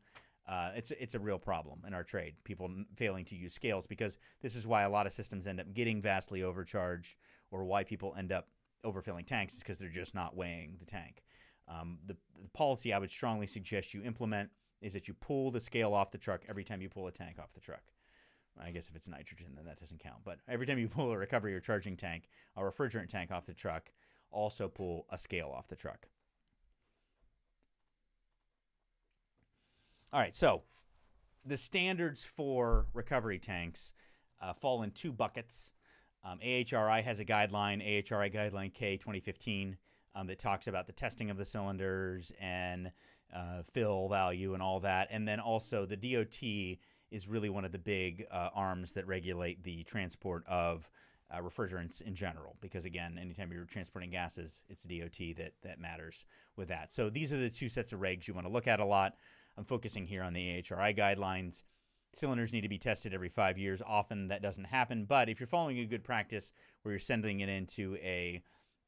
uh, it's, it's a real problem in our trade, people failing to use scales, because this is why a lot of systems end up getting vastly overcharged, or why people end up overfilling tanks, is because they're just not weighing the tank. Um, the, the policy I would strongly suggest you implement is that you pull the scale off the truck every time you pull a tank off the truck. I guess if it's nitrogen, then that doesn't count. But every time you pull a recovery or charging tank, a refrigerant tank off the truck, also pull a scale off the truck. All right, so the standards for recovery tanks uh, fall in two buckets. Um, A H R I has a guideline, A H R I Guideline K twenty fifteen, um, that talks about the testing of the cylinders and uh, fill value and all that. And then also the D O T is really one of the big uh, arms that regulate the transport of uh, refrigerants in general, because again, anytime you're transporting gases, it's D O T that, that matters with that. So these are the two sets of regs you want to look at a lot. I'm focusing here on the A H R I guidelines. Cylinders need to be tested every five years. Often that doesn't happen, but if you're following a good practice where you're sending it into a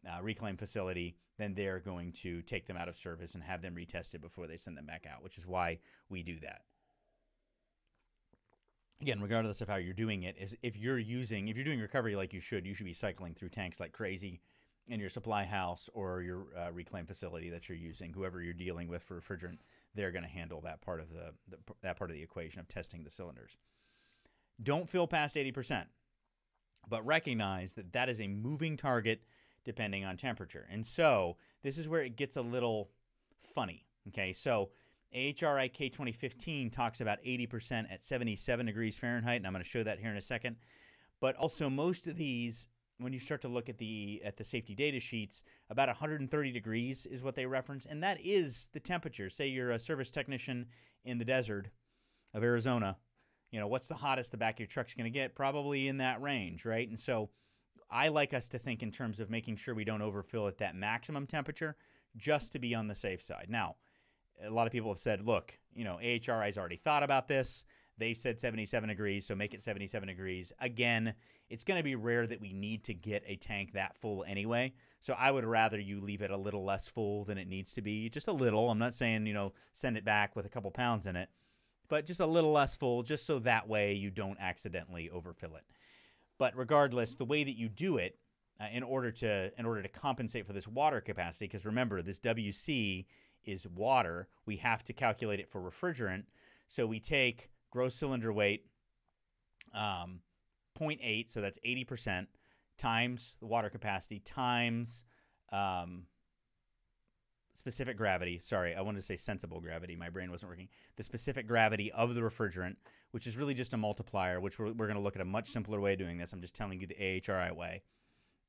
uh, reclaim facility, then they're going to take them out of service and have them retested before they send them back out, which is why we do that. Again, regardless of how you're doing it, is if you're using, if you're doing recovery like you should, you should be cycling through tanks like crazy in your supply house or your uh, reclaim facility that you're using. Whoever you're dealing with for refrigerant, they're going to handle that part of the, the that part of the equation of testing the cylinders. Don't fill past eighty percent, but recognize that that is a moving target depending on temperature. And so this is where it gets a little funny. Okay, so A H R I K twenty fifteen talks about eighty percent at seventy-seven degrees Fahrenheit, and I'm going to show that here in a second. But also most of these, when you start to look at the at the safety data sheets, about one hundred thirty degrees is what they reference, and that is the temperature. Say you're a service technician in the desert, of Arizona, you know, what's the hottest the back of your truck's going to get? Probably in that range, right? And so I like us to think in terms of making sure we don't overfill at that maximum temperature just to be on the safe side. Now, a lot of people have said, look, you know, A H R I's already thought about this. They said seventy-seven degrees, so make it seventy-seven degrees. Again, it's going to be rare that we need to get a tank that full anyway. So I would rather you leave it a little less full than it needs to be. Just a little. I'm not saying, you know, send it back with a couple pounds in it, but just a little less full, just so that way you don't accidentally overfill it. But regardless, the way that you do it uh, in order to in order to compensate for this water capacity, because remember, this W C is water. We have to calculate it for refrigerant. So we take gross cylinder weight, um, zero point eight, so that's eighty percent, times the water capacity, times um, specific gravity. Sorry, I wanted to say sensible gravity. My brain wasn't working. The specific gravity of the refrigerant, which is really just a multiplier, which we're, we're going to look at a much simpler way of doing this. I'm just telling you the A H R I way.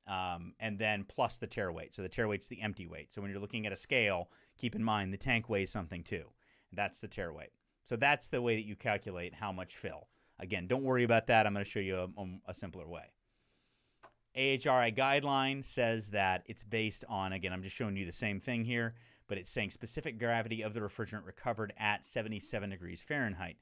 Um, and then plus the tare weight. So the tare weight's the empty weight. So when you're looking at a scale, keep in mind the tank weighs something too. That's the tare weight. So that's the way that you calculate how much fill. Again, don't worry about that. I'm going to show you a, a simpler way. A H R I guideline says that it's based on, again, I'm just showing you the same thing here, but it's saying specific gravity of the refrigerant recovered at seventy-seven degrees Fahrenheit.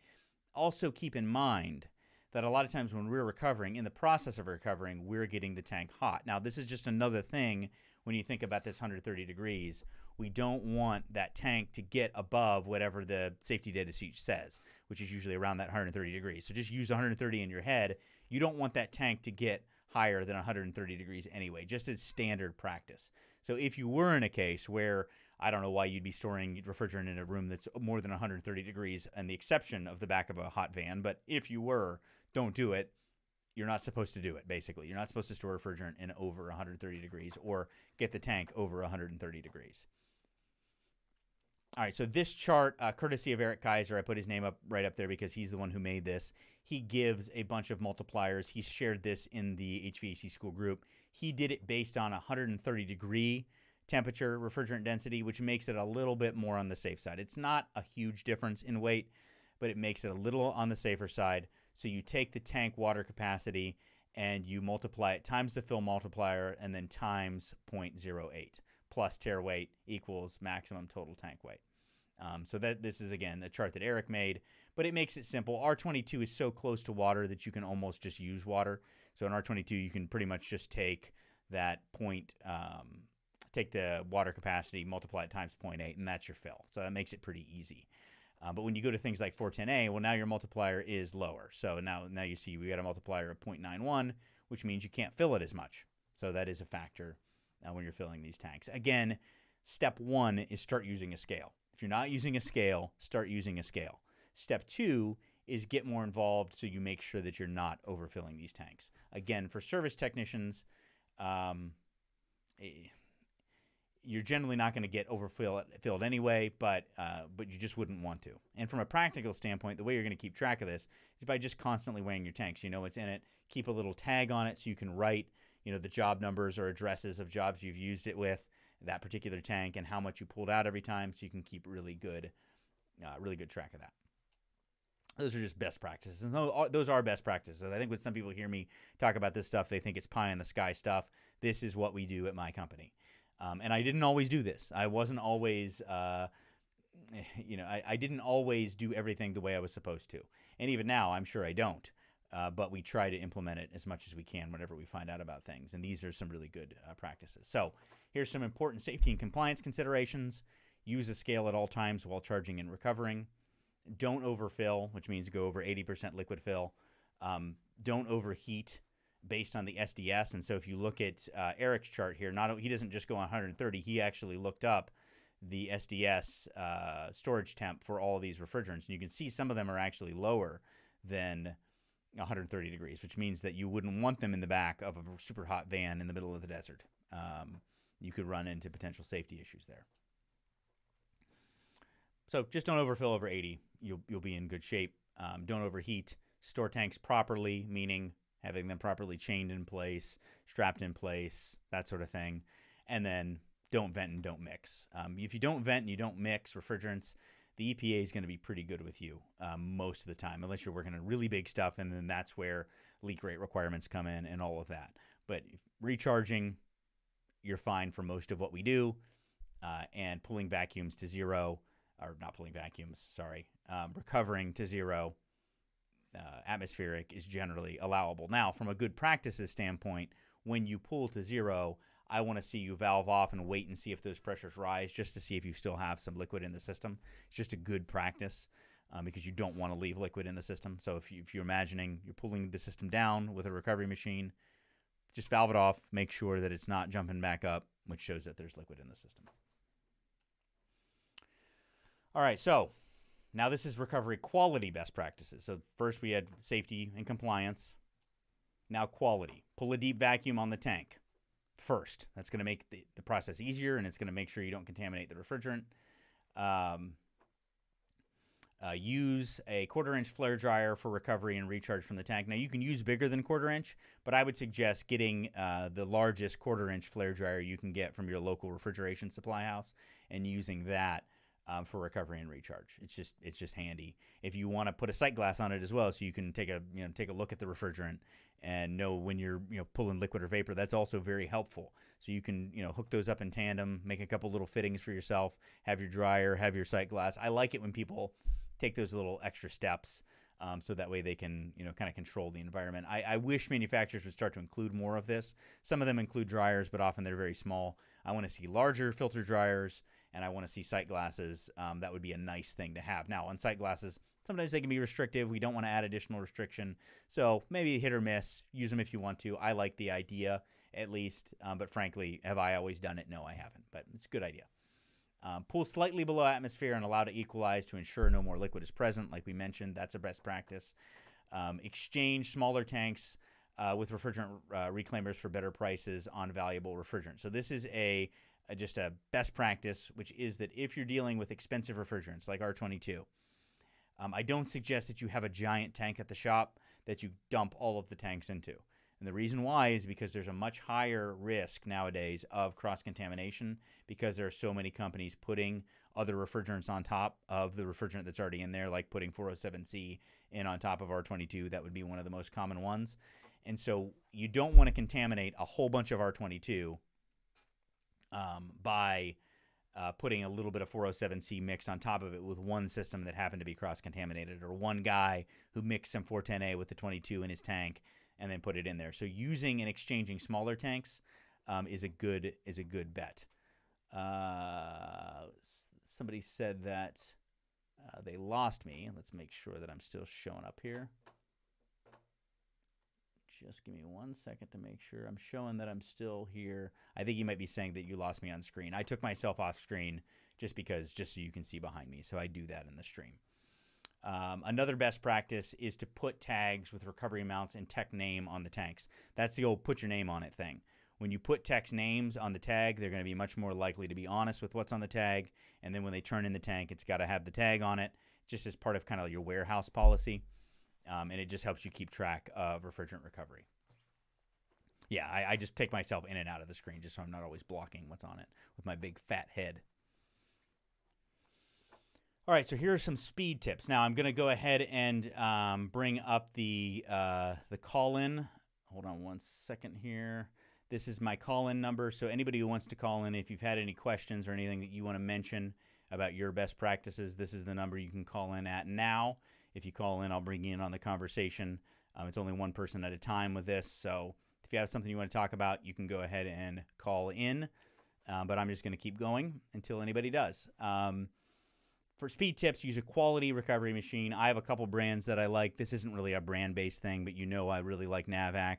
Also keep in mind that a lot of times when we're recovering, in the process of recovering, we're getting the tank hot. Now, this is just another thing when you think about this one hundred thirty degrees. We don't want that tank to get above whatever the safety data sheet says, which is usually around that one hundred thirty degrees. So just use one hundred thirty in your head. You don't want that tank to get higher than one hundred thirty degrees anyway, just as standard practice. So if you were in a case where, I don't know why you'd be storing refrigerant in a room that's more than one hundred thirty degrees, and the exception of the back of a hot van, but if you were, don't do it. You're not supposed to do it, basically. You're not supposed to store refrigerant in over one hundred thirty degrees or get the tank over one hundred thirty degrees. All right, so this chart, uh, courtesy of Eric Kaiser, I put his name up right up there because he's the one who made this. He gives a bunch of multipliers. He shared this in the H V A C school group. He did it based on one hundred thirty degree temperature refrigerant density, which makes it a little bit more on the safe side. It's not a huge difference in weight, but it makes it a little on the safer side. So you take the tank water capacity and you multiply it times the fill multiplier and then times zero point zero eight. Plus tare weight equals maximum total tank weight. Um, so that this is, again, the chart that Eric made, but it makes it simple. R twenty-two is so close to water that you can almost just use water. So in R twenty-two, you can pretty much just take that point, um, take the water capacity, multiply it times zero point eight, and that's your fill. So that makes it pretty easy. Uh, but when you go to things like four ten A, well, now your multiplier is lower. So now, now you see we got a multiplier of zero point nine one, which means you can't fill it as much. So that is a factor Uh, when you're filling these tanks. Again, step one is start using a scale. If you're not using a scale, start using a scale. Step two is get more involved so you make sure that you're not overfilling these tanks. Again, for service technicians, um, you're generally not going to get overfilled anyway, but, uh, but you just wouldn't want to. And from a practical standpoint, the way you're going to keep track of this is by just constantly weighing your tanks. You know what's in it. Keep a little tag on it so you can write, you know, the job numbers or addresses of jobs you've used it with, that particular tank, and how much you pulled out every time, so you can keep really good, uh, really good track of that. Those are just best practices. Those are best practices. I think when some people hear me talk about this stuff, they think it's pie in the sky stuff. This is what we do at my company. Um, and I didn't always do this. I wasn't always, uh, you know, I, I didn't always do everything the way I was supposed to. And even now, I'm sure I don't. Uh, but we try to implement it as much as we can whenever we find out about things. And these are some really good uh, practices. So here's some important safety and compliance considerations. Use a scale at all times while charging and recovering. Don't overfill, which means go over eighty percent liquid fill. Um, don't overheat based on the S D S. And so if you look at uh, Eric's chart here, not he doesn't just go one hundred thirty. He actually looked up the S D S uh, storage temp for all these refrigerants. And you can see some of them are actually lower than one hundred thirty degrees, which means that you wouldn't want them in the back of a super hot van in the middle of the desert. Um, you could run into potential safety issues there. So just don't overfill over eighty. You'll, you'll be in good shape. Um, don't overheat. Store tanks properly, meaning having them properly chained in place, strapped in place, that sort of thing. And then don't vent and don't mix. Um, if you don't vent and you don't mix refrigerants, the E P A is going to be pretty good with you um, most of the time, unless you're working on really big stuff, and then that's where leak rate requirements come in and all of that. But recharging, you're fine for most of what we do, uh, and pulling vacuums to zero, or not pulling vacuums, sorry, um, recovering to zero, uh, atmospheric is generally allowable. Now, from a good practices standpoint, when you pull to zero, I want to see you valve off and wait and see if those pressures rise, just to see if you still have some liquid in the system. It's just a good practice um, because you don't want to leave liquid in the system. So if, you, if you're imagining you're pulling the system down with a recovery machine, just valve it off, make sure that it's not jumping back up, which shows that there's liquid in the system. All right, so now this is recovery quality best practices. So first we had safety and compliance. Now quality. Pull a deep vacuum on the tank first. That's going to make the, the process easier, and it's going to make sure you don't contaminate the refrigerant. Um, uh, use a quarter-inch flare dryer for recovery and recharge from the tank. Now, you can use bigger than quarter-inch, but I would suggest getting uh, the largest quarter-inch flare dryer you can get from your local refrigeration supply house and using that Um, for recovery and recharge. It's just it's just handy. If you want to put a sight glass on it as well, so you can take a you know take a look at the refrigerant and know when you're you know pulling liquid or vapor, that's also very helpful. So you can you know hook those up in tandem, make a couple little fittings for yourself, have your dryer, have your sight glass. I like it when people take those little extra steps, um, so that way they can you know kind of control the environment. I, I wish manufacturers would start to include more of this. Some of them include dryers, but often they're very small. I want to see larger filter dryers, and I want to see sight glasses. Um, that would be a nice thing to have. Now, on sight glasses, sometimes they can be restrictive. We don't want to add additional restriction. So maybe hit or miss. Use them if you want to. I like the idea, at least. Um, but frankly, have I always done it? No, I haven't. But it's a good idea. Um, pull slightly below atmosphere and allow to equalize to ensure no more liquid is present. Like we mentioned, that's a best practice. Um, exchange smaller tanks uh, with refrigerant uh, reclaimers for better prices on valuable refrigerant. So this is a... just a best practice, which is that if you're dealing with expensive refrigerants like R twenty-two, um, I don't suggest that you have a giant tank at the shop that you dump all of the tanks into. And the reason why is because there's a much higher risk nowadays of cross-contamination, because there are so many companies putting other refrigerants on top of the refrigerant that's already in there, like putting four oh seven C in on top of R twenty-two. That would be one of the most common ones. And so you don't want to contaminate a whole bunch of R twenty-two Um, by uh, putting a little bit of four oh seven C mix on top of it with one system that happened to be cross-contaminated, or one guy who mixed some four ten A with the twenty-two in his tank and then put it in there. So using and exchanging smaller tanks um, is a good is a good bet. Uh, somebody said that uh, they lost me. Let's make sure that I'm still showing up here. Just give me one second to make sure I'm showing that I'm still here. I think you might be saying that you lost me on screen. I took myself off screen just because, just so you can see behind me. So I do that in the stream. Um, another best practice is to put tags with recovery amounts and tech name on the tanks. That's the old put your name on it thing. When you put tech's names on the tag, they're going to be much more likely to be honest with what's on the tag. And then when they turn in the tank, it's got to have the tag on it, just as part of kind of your warehouse policy. Um, and it just helps you keep track of refrigerant recovery. Yeah, I, I just take myself in and out of the screen just so I'm not always blocking what's on it with my big fat head. All right, so here are some speed tips. Now I'm going to go ahead and um, bring up the, uh, the call-in. Hold on one second here. This is my call-in number, so anybody who wants to call in, if you've had any questions or anything that you want to mention about your best practices, this is the number you can call in at now. If you call in, I'll bring you in on the conversation. Um, it's only one person at a time with this, so if you have something you want to talk about, you can go ahead and call in, um, but I'm just going to keep going until anybody does. Um, for speed tips, use a quality recovery machine. I have a couple brands that I like. This isn't really a brand-based thing, but you know I really like NAVAC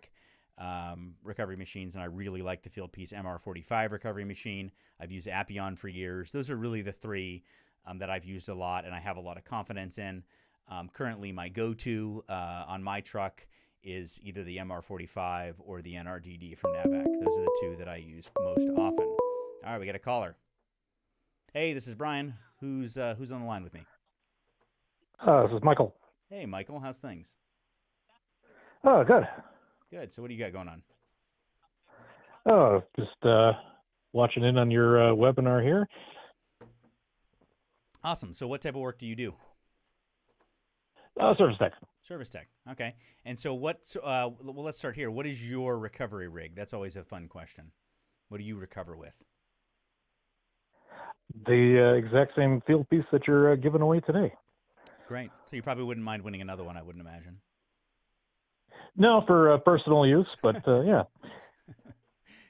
um, recovery machines, and I really like the Fieldpiece M R forty-five recovery machine. I've used Appion for years. Those are really the three um, that I've used a lot and I have a lot of confidence in. Um, currently, my go-to uh, on my truck is either the M R forty-five or the N R D D from NAVAC. Those are the two that I use most often. All right, we got a caller. Hey, this is Brian. Who's uh, who's on the line with me? Uh, this is Michael. Hey, Michael. How's things? Oh, good. Good. So what do you got going on? Oh, just uh, watching in on your uh, webinar here. Awesome. So what type of work do you do? Uh, service tech. Service tech. Okay. And so what, uh, well, let's start here. What is your recovery rig? That's always a fun question. What do you recover with? The uh, exact same field piece that you're uh, giving away today. Great. So you probably wouldn't mind winning another one, I wouldn't imagine. No, for uh, personal use, but uh, yeah.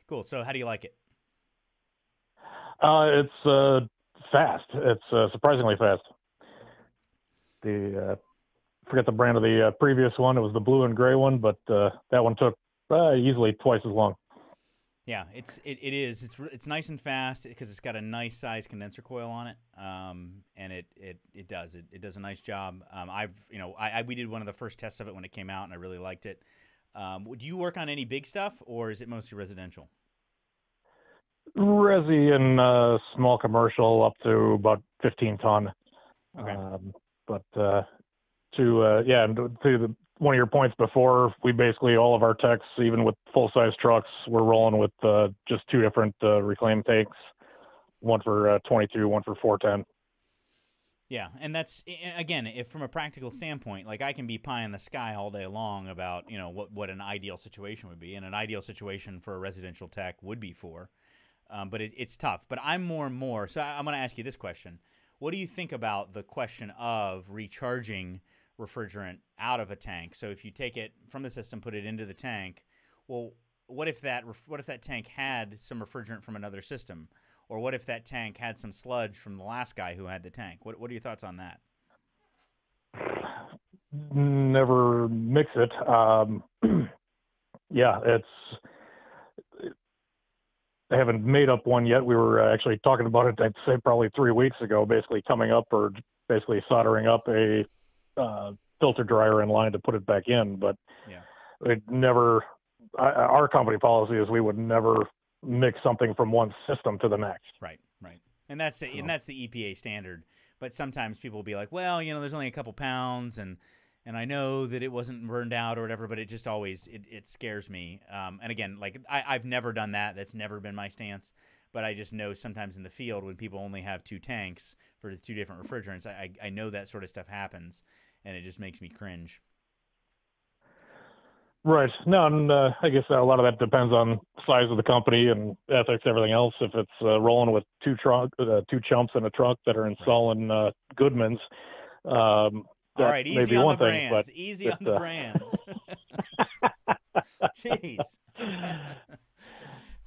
Cool. So how do you like it? Uh, it's uh, fast. It's uh, surprisingly fast. The uh, forget the brand of the uh, previous one. It was the blue and gray one, but uh, that one took uh, easily twice as long. Yeah, it's it, it is. It's it's nice and fast because it's got a nice size condenser coil on it, um, and it it it does it, it does a nice job. Um, I've you know I, I we did one of the first tests of it when it came out, and I really liked it. Um, do you work on any big stuff, or is it mostly residential? Resi and uh, small commercial up to about fifteen ton. Okay. Um, but uh, to uh, yeah, to the. One of your points before, we basically all of our techs, even with full-size trucks, we're rolling with uh, just two different uh, reclaim tanks, one for uh, twenty-two, one for four ten. Yeah, and that's, again, if from a practical standpoint, like I can be pie in the sky all day long about, you know, what, what an ideal situation would be, and an ideal situation for a residential tech would be for, um, but it, it's tough. But I'm more and more, so I, I'm going to ask you this question. What do you think about the question of recharging refrigerant out of a tank? So if you take it from the system, put it into the tank, well, what if that what if that tank had some refrigerant from another system, or what if that tank had some sludge from the last guy who had the tank? What what are your thoughts on that? Never mix it. Um, yeah, it's. I haven't made up one yet. We were actually talking about it, I'd say probably three weeks ago. Basically coming up or basically soldering up a. Uh, filter dryer in line to put it back in, but yeah. It never. I, our company policy is we would never mix something from one system to the next. Right, right, and that's the, oh. and that's the E P A standard. But sometimes people will be like, well, you know, there's only a couple pounds, and and I know that it wasn't burned out or whatever, but it just always it, it scares me. Um, and again, like I, I've never done that. That's never been my stance. But I just know sometimes in the field when people only have two tanks for the two different refrigerants, I I, I know that sort of stuff happens. And it just makes me cringe. Right. No, and uh, I guess a lot of that depends on size of the company and ethics, everything else. If it's uh, rolling with two truck, uh, two chumps in a truck that are installing uh, Goodman's. Um, All right, easy on the thing, brands. Easy on the uh... brands. Jeez.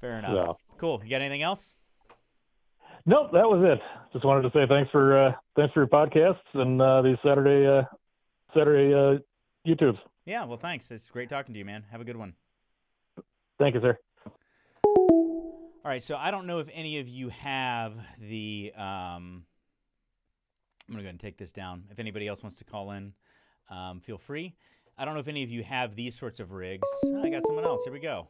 Fair enough. So. Cool. You got anything else? Nope, that was it. Just wanted to say thanks for uh, thanks for your podcasts and uh, these Saturday uh, Saturday uh, YouTubes. Yeah, well, thanks. It's great talking to you, man. Have a good one. Thank you, sir. All right, so I don't know if any of you have the. Um, I'm gonna go ahead and take this down. If anybody else wants to call in, um, feel free. I don't know if any of you have these sorts of rigs. Oh, I got someone else. Here we go.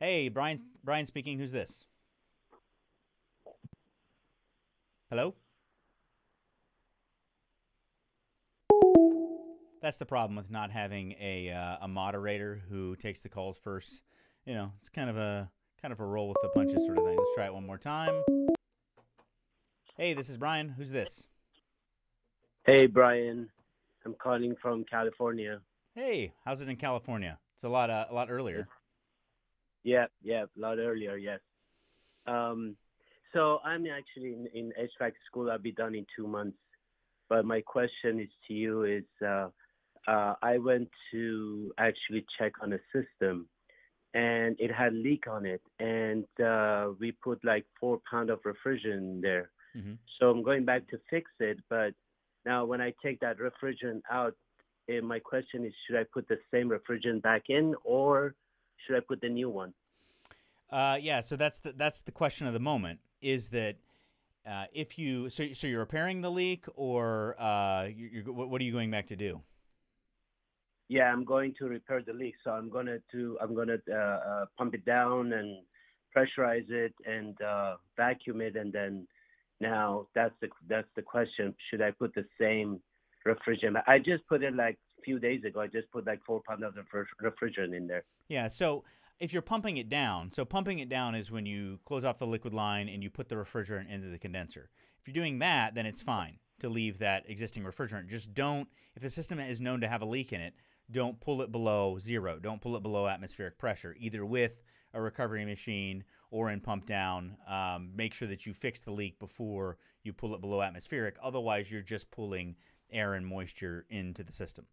Hey, Brian. Brian speaking. Who's this? Hello? That's the problem with not having a uh, a moderator who takes the calls first. You know, it's kind of a kind of a roll with the punches sort of thing. Let's try it one more time. Hey, this is Brian. Who's this? Hey, Brian. I'm calling from California. Hey, how's it in California? It's a lot uh, a lot earlier. Yeah, yeah, a lot earlier, yes. Um So I'm actually in, in H V A C school. I'll be done in two months. But my question is to you is uh, uh, I went to actually check on a system, and it had leak on it. And uh, we put like four pounds of refrigerant there. Mm-hmm. So I'm going back to fix it. But now when I take that refrigerant out, eh, my question is, should I put the same refrigerant back in, or should I put the new one? Uh, yeah, so that's the, that's the question of the moment. Is that uh, if you so so you're repairing the leak, or uh, you're, you're, what are you going back to do? Yeah, I'm going to repair the leak, so I'm gonna do I'm gonna uh, uh, pump it down and pressurize it and uh, vacuum it, and then now that's the that's the question. Should I put the same refrigerant? I just put it like a few days ago. I just put like four pounds of refrigerant in there. Yeah, so. if you're pumping it down, so pumping it down is when you close off the liquid line and you put the refrigerant into the condenser. If you're doing that, then it's fine to leave that existing refrigerant. Just don't, if the system is known to have a leak in it, don't pull it below zero. Don't pull it below atmospheric pressure, either with a recovery machine or in pump down. Um, make sure that you fix the leak before you pull it below atmospheric. Otherwise, you're just pulling air and moisture into the system.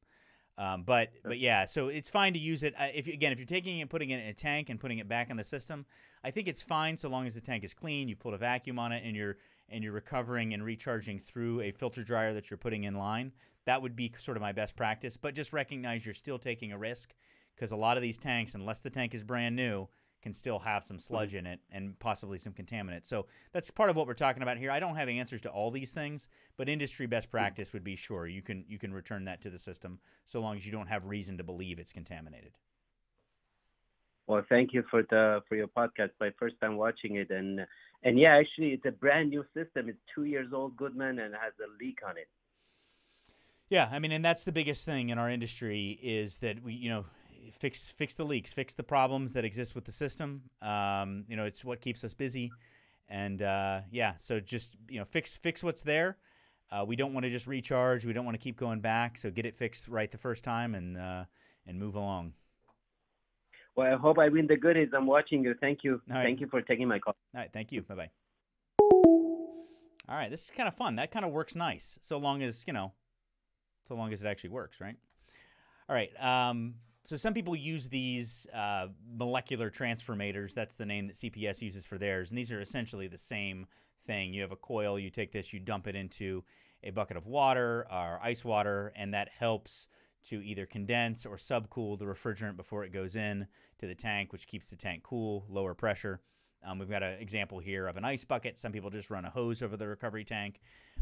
Um, but but yeah, so it's fine to use it. Uh, if you, again, if you're taking it and putting it in a tank and putting it back in the system, I think it's fine so long as the tank is clean. You pulled a vacuum on it, and you're and you're recovering and recharging through a filter dryer that you're putting in line. That would be sort of my best practice. But just recognize you're still taking a risk because a lot of these tanks, unless the tank is brand new, can still have some sludge in it and possibly some contaminants. So that's part of what we're talking about here. I don't have answers to all these things, but industry best practice would be sure you can you can return that to the system so long as you don't have reason to believe it's contaminated. Well, thank you for the for your podcast. My first time watching it, and and yeah, actually it's a brand new system. It's two years old, Goodman, and it has a leak on it. Yeah, I mean, and that's the biggest thing in our industry is that we you know. Fix fix the leaks, fix the problems that exist with the system. Um, you know, it's what keeps us busy, and uh, yeah. So just you know, fix fix what's there. Uh, we don't want to just recharge. We don't want to keep going back. So get it fixed right the first time and uh, and move along. Well, I hope I win the goodies. I'm watching you. Thank you. All right. Thank you for taking my call. All right. Thank you. Bye bye. All right. This is kind of fun. That kind of works nice, so long as you know, so long as it actually works, right? All right. Um, So some people use these uh, molecular transformators. That's the name that C P S uses for theirs. And these are essentially the same thing. You have a coil. You take this. You dump it into a bucket of water or ice water, and that helps to either condense or subcool the refrigerant before it goes in to the tank, which keeps the tank cool, lower pressure. Um, we've got an example here of an ice bucket. Some people just run a hose over the recovery tank.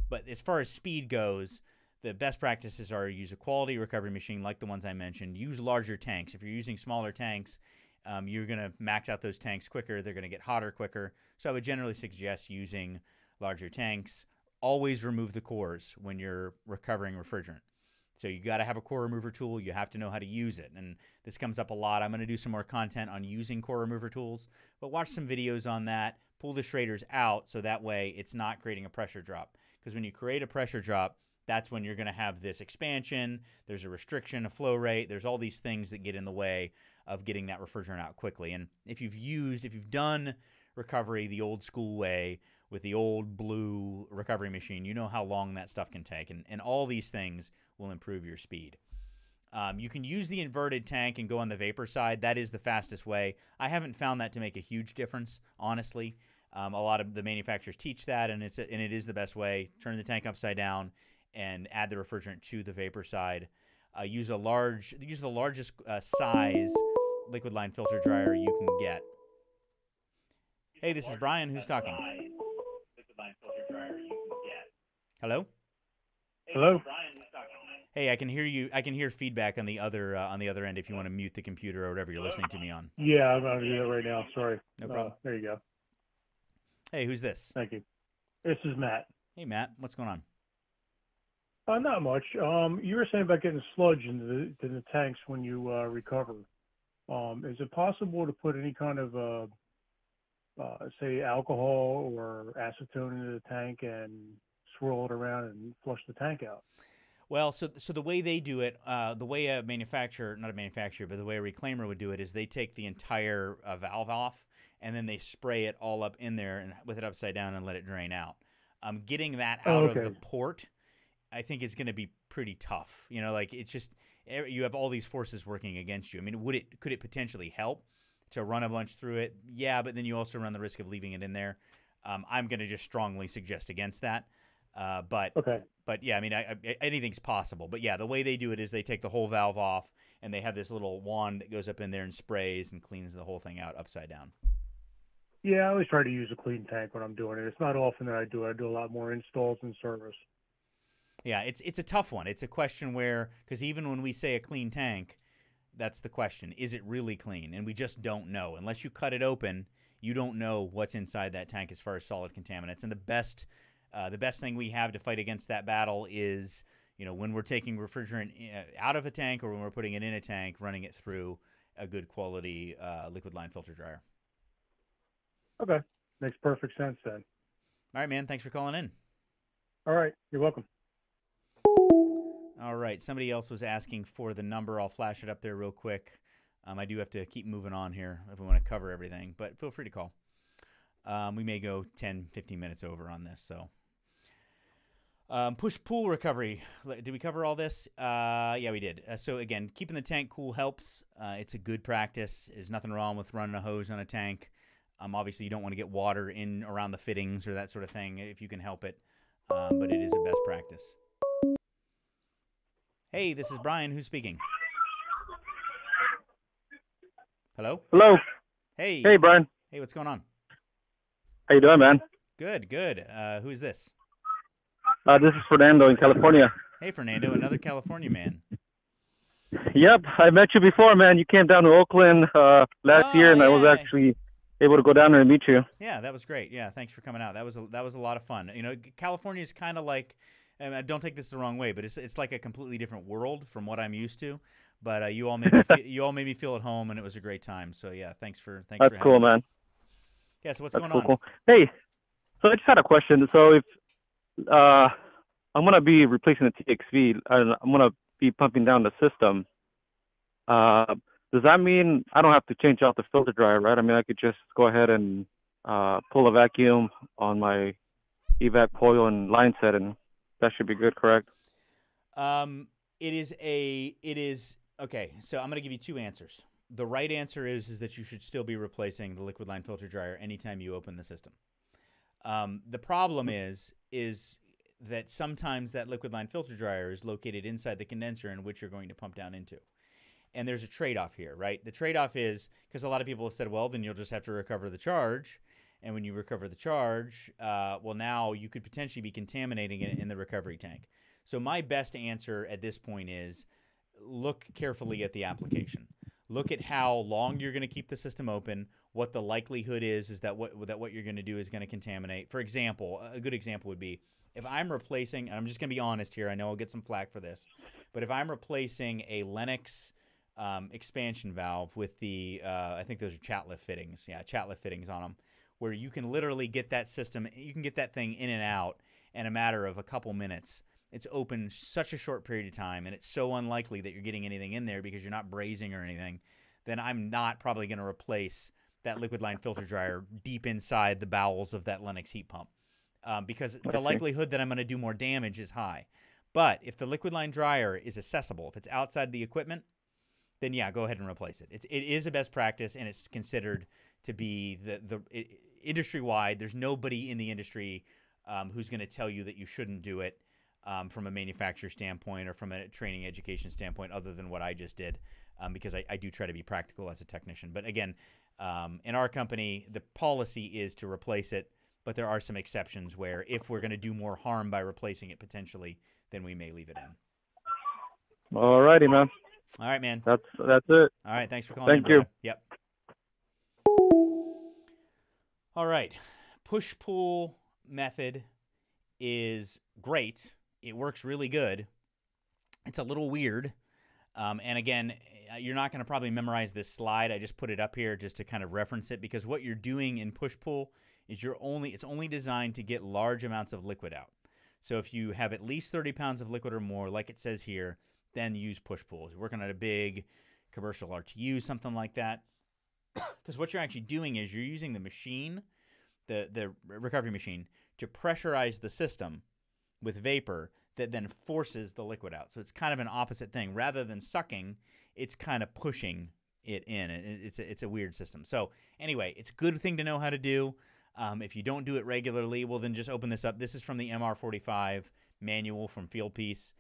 But as far as speed goes, the best practices are use a quality recovery machine like the ones I mentioned. Use larger tanks. If you're using smaller tanks, um, you're going to max out those tanks quicker. They're going to get hotter quicker. So I would generally suggest using larger tanks. Always remove the cores when you're recovering refrigerant. So you got to have a core remover tool. You have to know how to use it. And this comes up a lot. I'm going to do some more content on using core remover tools, but watch some videos on that. Pull the shraders out so that way it's not creating a pressure drop. Because when you create a pressure drop, that's when you're going to have this expansion. There's a restriction, a flow rate. There's all these things that get in the way of getting that refrigerant out quickly. And if you've used, if you've done recovery the old school way with the old blue recovery machine, you know how long that stuff can take. And, and all these things will improve your speed. Um, you can use the inverted tank and go on the vapor side. That is the fastest way. I haven't found that to make a huge difference, honestly. Um, a lot of the manufacturers teach that, and it's and it is the best way. Turn the tank upside down and add the refrigerant to the vapor side. Uh, use a large, use the largest uh, size liquid line filter dryer you can get. Hey, this is Brian. Who's talking? Liquid line filter dryer you can get. Hello. Hello. Hey, I can hear you. I can hear feedback on the other uh, on the other end. If you want to mute the computer or whatever you're listening to me on. Yeah, I'm gonna do that right now. Sorry. No problem. Uh, there you go. Hey, who's this? Thank you. This is Matt. Hey, Matt. What's going on? Uh, not much. Um, you were saying about getting sludge into the, the tanks when you uh, recover. Um, is it possible to put any kind of, uh, uh, say, alcohol or acetone into the tank and swirl it around and flush the tank out? Well, so so the way they do it, uh, the way a manufacturer, not a manufacturer, but the way a reclaimer would do it is they take the entire uh, valve off and then they spray it all up in there and with it upside down and let it drain out. Um, getting that out oh, okay. of the port, I think it's going to be pretty tough. You know, like it's just you have all these forces working against you. I mean, would it could it potentially help to run a bunch through it? Yeah, but then you also run the risk of leaving it in there. Um, I'm going to just strongly suggest against that. Uh, but okay. but yeah, I mean, I, I, anything's possible. But yeah, the way they do it is they take the whole valve off and they have this little wand that goes up in there and sprays and cleans the whole thing out upside down. Yeah, I always try to use a clean tank when I'm doing it. It's not often that I do it. I do a lot more installs and service. Yeah, it's it's a tough one. It's a question where, because even when we say a clean tank, that's the question. Is it really clean? And we just don't know. Unless you cut it open, you don't know what's inside that tank as far as solid contaminants. And the best uh, the best thing we have to fight against that battle is, you know, when we're taking refrigerant out of a tank or when we're putting it in a tank, running it through a good quality uh, liquid line filter dryer. Okay. Makes perfect sense then. All right, man. Thanks for calling in. All right. You're welcome. All right. Somebody else was asking for the number. I'll flash it up there real quick. Um, I do have to keep moving on here if we want to cover everything, but feel free to call. Um, we may go ten, fifteen minutes over on this. So um, push-pull recovery. Did we cover all this? Uh, yeah, we did. Uh, so again, keeping the tank cool helps. Uh, it's a good practice. There's nothing wrong with running a hose on a tank. Um, obviously, you don't want to get water in around the fittings or that sort of thing if you can help it, um, but it is a best practice. Hey, this is Brian. Who's speaking? Hello? Hello. Hey. Hey, Brian. Hey, what's going on? How you doing, man? Good, good. Uh, who is this? Uh, this is Fernando in California. Hey, Fernando, another California man. Yep, I met you before, man. You came down to Oakland uh, last oh, year, and yeah. I was actually able to go down there and meet you. Yeah, that was great. Yeah, thanks for coming out. That was a, that was a lot of fun. You know, California is kind of like, and don't take this the wrong way, but it's it's like a completely different world from what I'm used to. But uh, you all made me feel, you all made me feel at home, and it was a great time. So yeah, thanks for thanks That's for cool, man. Me. Yeah, so what's That's going cool, on? Cool. Hey, so I just had a question. So if uh, I'm gonna be replacing the T X V, I'm gonna be pumping down the system. Uh, does that mean I don't have to change out the filter dryer, right? I mean, I could just go ahead and uh, pull a vacuum on my evac coil and line set and that should be good, correct? Um, it is a, it is, okay, so I'm going to give you two answers. The right answer is, is that you should still be replacing the liquid line filter dryer anytime you open the system. Um, the problem is, is that sometimes that liquid line filter dryer is located inside the condenser in which you're going to pump down into. And there's a trade-off here, right? The trade-off is, because a lot of people have said, well, then you'll just have to recover the charge. And when you recover the charge, uh, well, now you could potentially be contaminating it in the recovery tank. So my best answer at this point is look carefully at the application. Look at how long you're going to keep the system open, what the likelihood is is that what, that what you're going to do is going to contaminate. For example, a good example would be if I'm replacing, and I'm just going to be honest here, I know I'll get some flack for this, but if I'm replacing a Lennox um, expansion valve with the, uh, I think those are Chatlet fittings, yeah, Chatlet fittings on them, where you can literally get that system, you can get that thing in and out in a matter of a couple minutes. It's open such a short period of time, and it's so unlikely that you're getting anything in there because you're not brazing or anything, then I'm not probably going to replace that liquid line filter dryer deep inside the bowels of that Lennox heat pump um, because the likelihood that I'm going to do more damage is high. But if the liquid line dryer is accessible, if it's outside the equipment, then yeah, go ahead and replace it. It's, it is a best practice, and it's considered to be the, the it, industry-wide. There's nobody in the industry um, who's going to tell you that you shouldn't do it um, from a manufacturer standpoint or from a training education standpoint other than what I just did um, because I, I do try to be practical as a technician. But again, um, in our company, the policy is to replace it, but there are some exceptions where if we're going to do more harm by replacing it potentially, then we may leave it in. All righty, man. All right, man. That's, that's it. All right, thanks for calling. Thank in, you. Brother. Yep. All right, push-pull method is great. It works really good. It's a little weird. Um, and again, you're not going to probably memorize this slide. I just put it up here just to kind of reference it because what you're doing in push-pull is you're only it's only designed to get large amounts of liquid out. So if you have at least thirty pounds of liquid or more, like it says here, then use push-pull. You're working on a big commercial R T U, something like that. Because what you're actually doing is you're using the machine, the, the recovery machine, to pressurize the system with vapor that then forces the liquid out. So it's kind of an opposite thing. Rather than sucking, it's kind of pushing it in. It's a, it's a weird system. So anyway, it's a good thing to know how to do. Um, if you don't do it regularly, well, then just open this up. This is from the M R forty-five manual from Fieldpiece.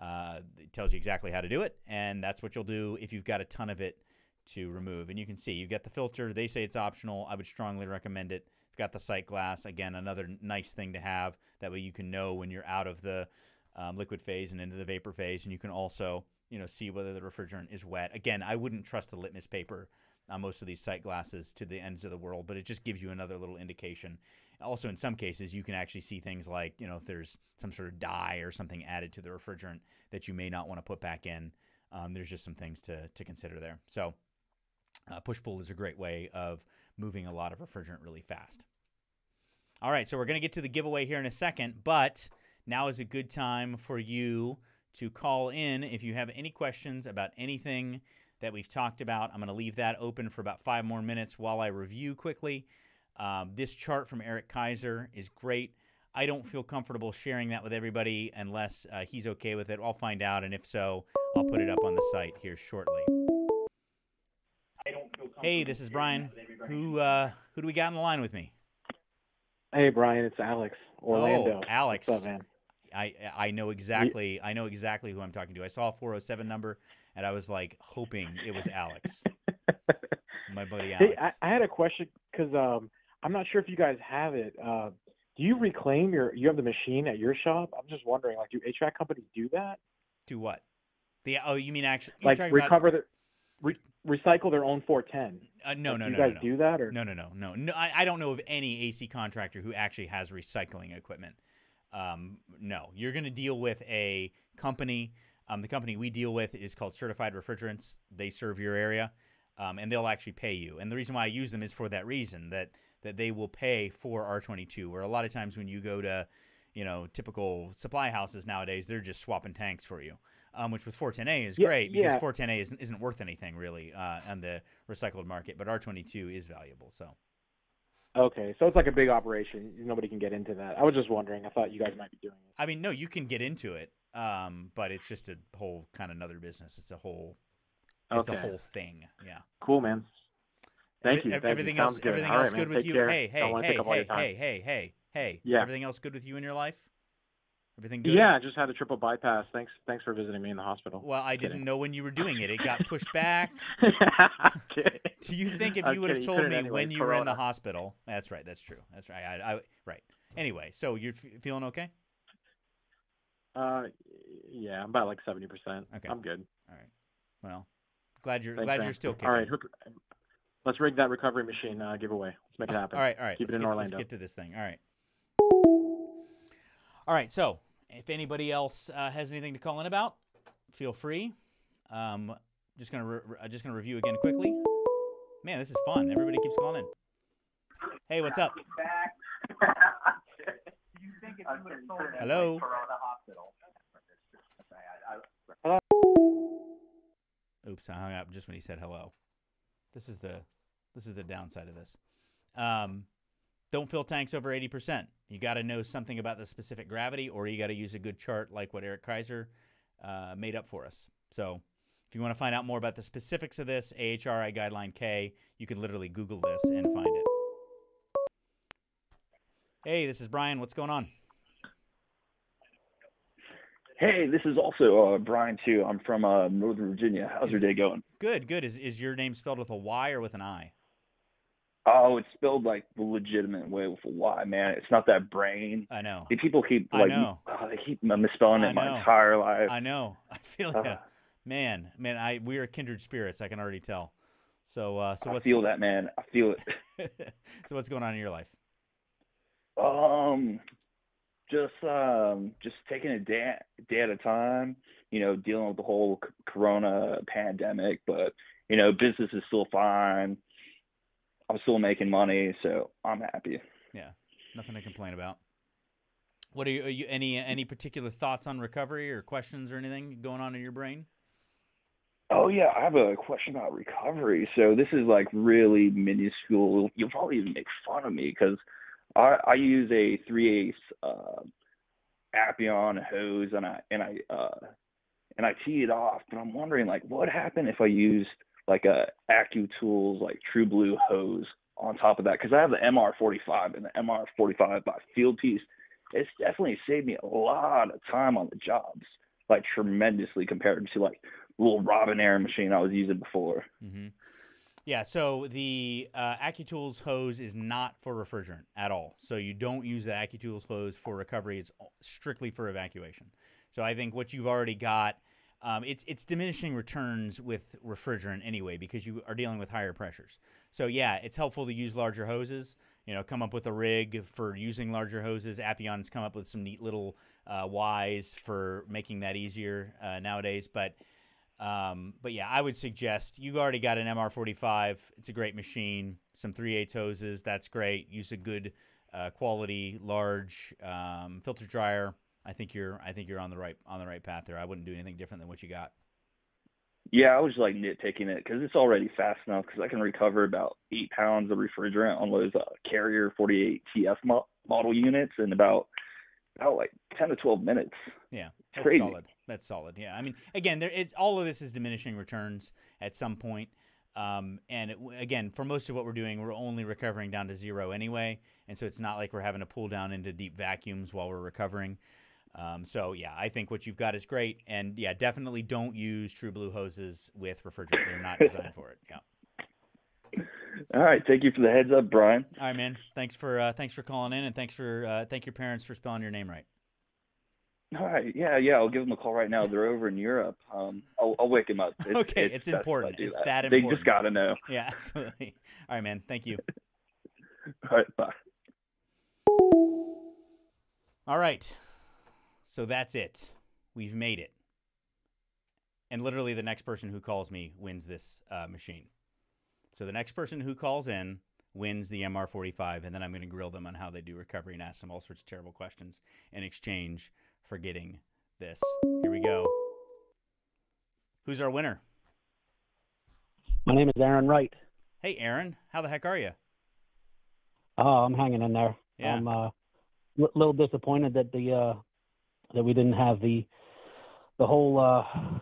Uh, it tells you exactly how to do it, and that's what you'll do if you've got a ton of it to remove. And you can see you've got the filter. They say it's optional. I would strongly recommend it. You've got the sight glass. Again, another nice thing to have. That way you can know when you're out of the um, liquid phase and into the vapor phase. And you can also, you know, see whether the refrigerant is wet. Again, I wouldn't trust the litmus paper on most of these sight glasses to the ends of the world, but it just gives you another little indication. Also, in some cases, you can actually see things like, you know, if there's some sort of dye or something added to the refrigerant that you may not want to put back in. Um, there's just some things to, to consider there. So Uh, push-pull is a great way of moving a lot of refrigerant really fast. All right, so we're going to get to the giveaway here in a second, but now is a good time for you to call in if you have any questions about anything that we've talked about. I'm going to leave that open for about five more minutes while I review quickly. Um, this chart from Eric Kaiser is great. I don't feel comfortable sharing that with everybody unless uh, he's okay with it. I'll find out, and if so, I'll put it up on the site here shortly. Hey, this is Brian. Who uh, who do we got on the line with me? Hey, Brian, it's Alex Orlando. Oh, Alex. What's up, man? I I know exactly I know exactly who I'm talking to. I saw a four oh seven number, and I was like hoping it was Alex. My buddy Alex. Hey, I, I had a question because um, I'm not sure if you guys have it. Uh, do you reclaim your? You have the machine at your shop? I'm just wondering, like, do H V A C companies do that? Do what? The oh, you mean actually? Like recover about... the. Re recycle their own four ten. Uh, no, no, no, no. Do you guys no, no. do that? Or? No, no, no, no. no I, I don't know of any A C contractor who actually has recycling equipment. Um, no, you're going to deal with a company. Um, the company we deal with is called Certified Refrigerants. They serve your area, um, and they'll actually pay you. And the reason why I use them is for that reason, that that they will pay for R twenty-two, where a lot of times when you go to, you know, typical supply houses nowadays, they're just swapping tanks for you. Um, which with four ten A is yeah, great because yeah. four ten A isn't, isn't worth anything really uh, on the recycled market, but R twenty-two is valuable. So, okay, so it's like a big operation. Nobody can get into that. I was just wondering. I thought you guys might be doing it. I mean, no, you can get into it, um, but it's just a whole kind of another business. It's a whole, it's okay. a whole thing. Yeah. Cool, man. Thank Every, you. Thank everything you. else, good. everything All else right, good man. with Take you. Care. Hey, hey, hey, hey, hey, hey, hey, hey. Yeah. Everything else good with you in your life? Everything good? Yeah, I just had a triple bypass. Thanks thanks for visiting me in the hospital. Well, I didn't know when you were doing it. It got pushed back. Do you think if you would have told me anyway, when you corona. were in the hospital? That's right. That's true. That's right. I, I, right. Anyway, so you're f feeling okay? Uh, yeah, I'm about like seventy percent. Okay. I'm good. All right. Well, glad you're, thanks, glad man. you're still kicking. All right. Let's rig that recovery machine uh, giveaway. Let's make it happen. All right. All right. Keep let's it in get, Orlando. Let's get to this thing. All right. All right, so if anybody else uh, has anything to call in about, feel free. Um, just gonna re just gonna review again quickly. Man, this is fun. Everybody keeps calling in. Hey, what's up? Hello. Hello. Oops, I hung up just when he said hello. This is the this is the downside of this. Um, Don't fill tanks over eighty percent. You got to know something about the specific gravity, or you got to use a good chart like what Eric Kaiser uh, made up for us. So if you want to find out more about the specifics of this, A H R I Guideline K, you can literally Google this and find it. Hey, this is Brian. What's going on? Hey, this is also uh, Brian, too. I'm from uh, Northern Virginia. How's is, your day going? Good, good. Is, is your name spelled with a Y or with an I? Oh, it's spelled like the legitimate way with a Y, man. It's not that brain. I know. The people keep like, I know. Oh, they keep misspelling it my entire life. I know. I feel uh, you, man. Man, I we are kindred spirits. I can already tell. So, uh, so I what's, feel that, man. I feel it. So, what's going on in your life? Um, just um, just taking a day, day at a time. You know, dealing with the whole corona pandemic, but you know, business is still fine. I'm still making money, so I'm happy. Yeah, nothing to complain about. What are you, are you any any particular thoughts on recovery or questions or anything going on in your brain? Oh yeah, I have a question about recovery. So this is like really minuscule. You'll probably even make fun of me because I, I use a three eighths uh, Appion hose and I and I uh, and I tee it off. But I'm wondering, like, what happened if I used like a AccuTools, like True Blue hose on top of that, because I have the M R forty-five and the M R forty-five by Fieldpiece. It's definitely saved me a lot of time on the jobs, like tremendously compared to like little Robinair machine I was using before. Mm-hmm. Yeah, so the uh, AccuTools hose is not for refrigerant at all. So you don't use the AccuTools hose for recovery. It's strictly for evacuation. So I think what you've already got. Um, it's it's diminishing returns with refrigerant anyway because you are dealing with higher pressures. So yeah, it's helpful to use larger hoses. You know, come up with a rig for using larger hoses. Appion's come up with some neat little uh, Ys for making that easier uh, nowadays. But Um, but yeah, I would suggest you've already got an M R forty-five. It's a great machine. Some three eighths hoses. That's great. Use a good uh, quality large um, filter dryer. I think you're I think you're on the right on the right path there. I wouldn't do anything different than what you got. Yeah, I was like nitpicking it because it's already fast enough because I can recover about eight pounds of refrigerant on those uh, Carrier forty-eight T F mo model units in about about like ten to twelve minutes. Yeah, that's crazy. Solid. That's solid. Yeah, I mean, again, there it's all of this is diminishing returns at some point. Um, and it, again, for most of what we're doing, we're only recovering down to zero anyway, and so it's not like we're having to pull down into deep vacuums while we're recovering. Um, so yeah, I think what you've got is great, and yeah, definitely don't use True Blue hoses with refrigerant. They're not designed for it. Yeah. All right. Thank you for the heads up, Brian. All right, man. Thanks for, uh, thanks for calling in, and thanks for, uh, thank your parents for spelling your name right. All right. Yeah. Yeah. I'll give them a call right now. They're over in Europe. Um, I'll, I'll wake them up. It's, okay. It's, it's important. It's that, that important. They just got to know. Yeah, absolutely. All right, man. Thank you. All right. Bye. All right. So that's it. We've made it. And literally the next person who calls me wins this uh, machine. So the next person who calls in wins the M R forty-five, and then I'm going to grill them on how they do recovery and ask them all sorts of terrible questions in exchange for getting this. Here we go. Who's our winner? My name is Aaron Wright. Hey, Aaron. How the heck are you? Oh, I'm hanging in there. Yeah. I'm a uh, little disappointed that the... Uh... that we didn't have the the whole uh,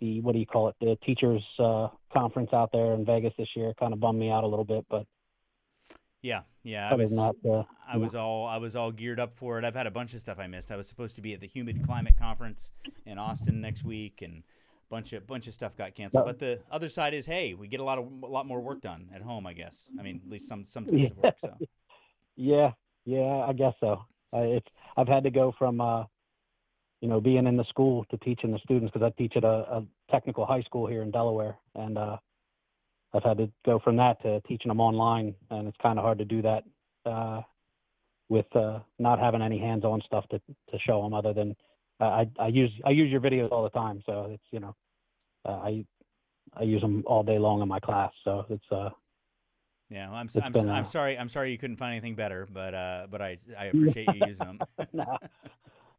the what do you call it the teachers uh, conference out there in Vegas this year. Kind of bummed me out a little bit, but yeah, yeah, I was not. Uh, I was all I was all geared up for it. I've had a bunch of stuff I missed. I was supposed to be at the Humid Climate Conference in Austin next week, and bunch of bunch of stuff got canceled. But, but the other side is, hey, we get a lot of a lot more work done at home. I guess. I mean, at least some some types yeah. of work. So yeah, yeah, I guess so. Uh, it's I've had to go from. Uh, you know, being in the school to teaching the students, because I teach at a, a technical high school here in Delaware, and uh, I've had to go from that to teaching them online, and it's kind of hard to do that uh, with uh, not having any hands-on stuff to, to show them other than uh, I, I use I use your videos all the time, so it's, you know, uh, I I use them all day long in my class, so it's uh yeah, well, I'm I'm, been, I'm uh, sorry I'm sorry you couldn't find anything better, but uh but I I appreciate you using them. Nah.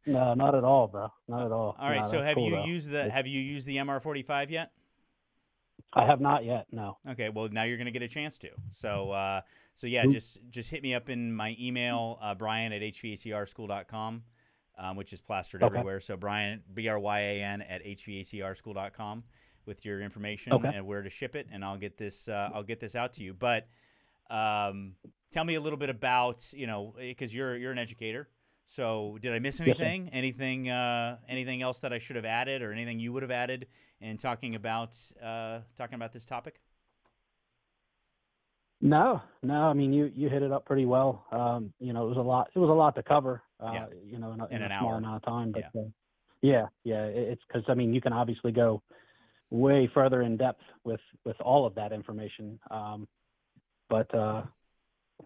No, not at all, bro. Not at all. All right. No, so have cool, you though. used the have you used the M R forty-five yet? I have not yet. No. Okay. Well, now you're going to get a chance to. So, uh, so yeah, Oops. just just hit me up in my email, uh, Brian at H V A C R school dot com, um, which is plastered okay. everywhere. So Brian B R Y A N at H V A C R school dot com with your information okay. and where to ship it, and I'll get this uh, I'll get this out to you. But um, tell me a little bit about, you know, because you're you're an educator. So did I miss anything? Yes, anything uh, anything else that I should have added, or anything you would have added in talking about uh, talking about this topic? No, no. I mean, you you hit it up pretty well. Um, you know, it was a lot. It was a lot to cover. Uh, yeah. You know, in, in, in an a small hour. amount of time. But yeah, uh, yeah, yeah. It's because I mean, you can obviously go way further in depth with with all of that information. Um, but uh,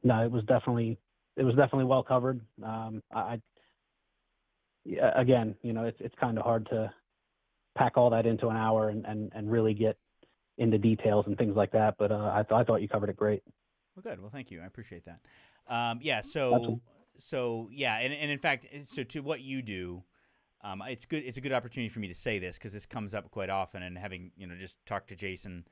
no, it was definitely. It was definitely well covered. Um, I, again, you know, it's it's kind of hard to pack all that into an hour and, and, and really get into details and things like that. But uh, I, th I thought you covered it great. Well, good. Well, thank you. I appreciate that. Um, yeah. So, Absolutely. so yeah. And, and in fact, so to what you do, um, it's good. It's a good opportunity for me to say this because this comes up quite often, and having, you know, just talked to Jason,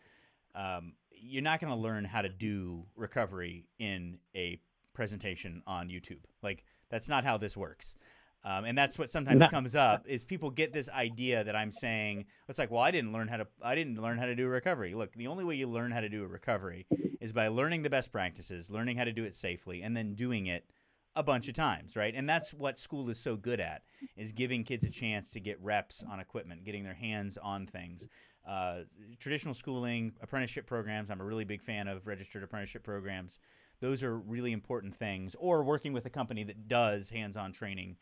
um, you're not going to learn how to do recovery in a presentation on YouTube. Like, that's not how this works. Um, and that's what sometimes no. comes up is people get this idea that I'm saying, it's like, well, I didn't learn how to, I didn't learn how to do a recovery. Look, the only way you learn how to do a recovery is by learning the best practices, learning how to do it safely, and then doing it a bunch of times. Right. And that's what school is so good at, is giving kids a chance to get reps on equipment, getting their hands on things. Uh, traditional schooling, apprenticeship programs. I'm a really big fan of registered apprenticeship programs. Those are really important things, or working with a company that does hands-on training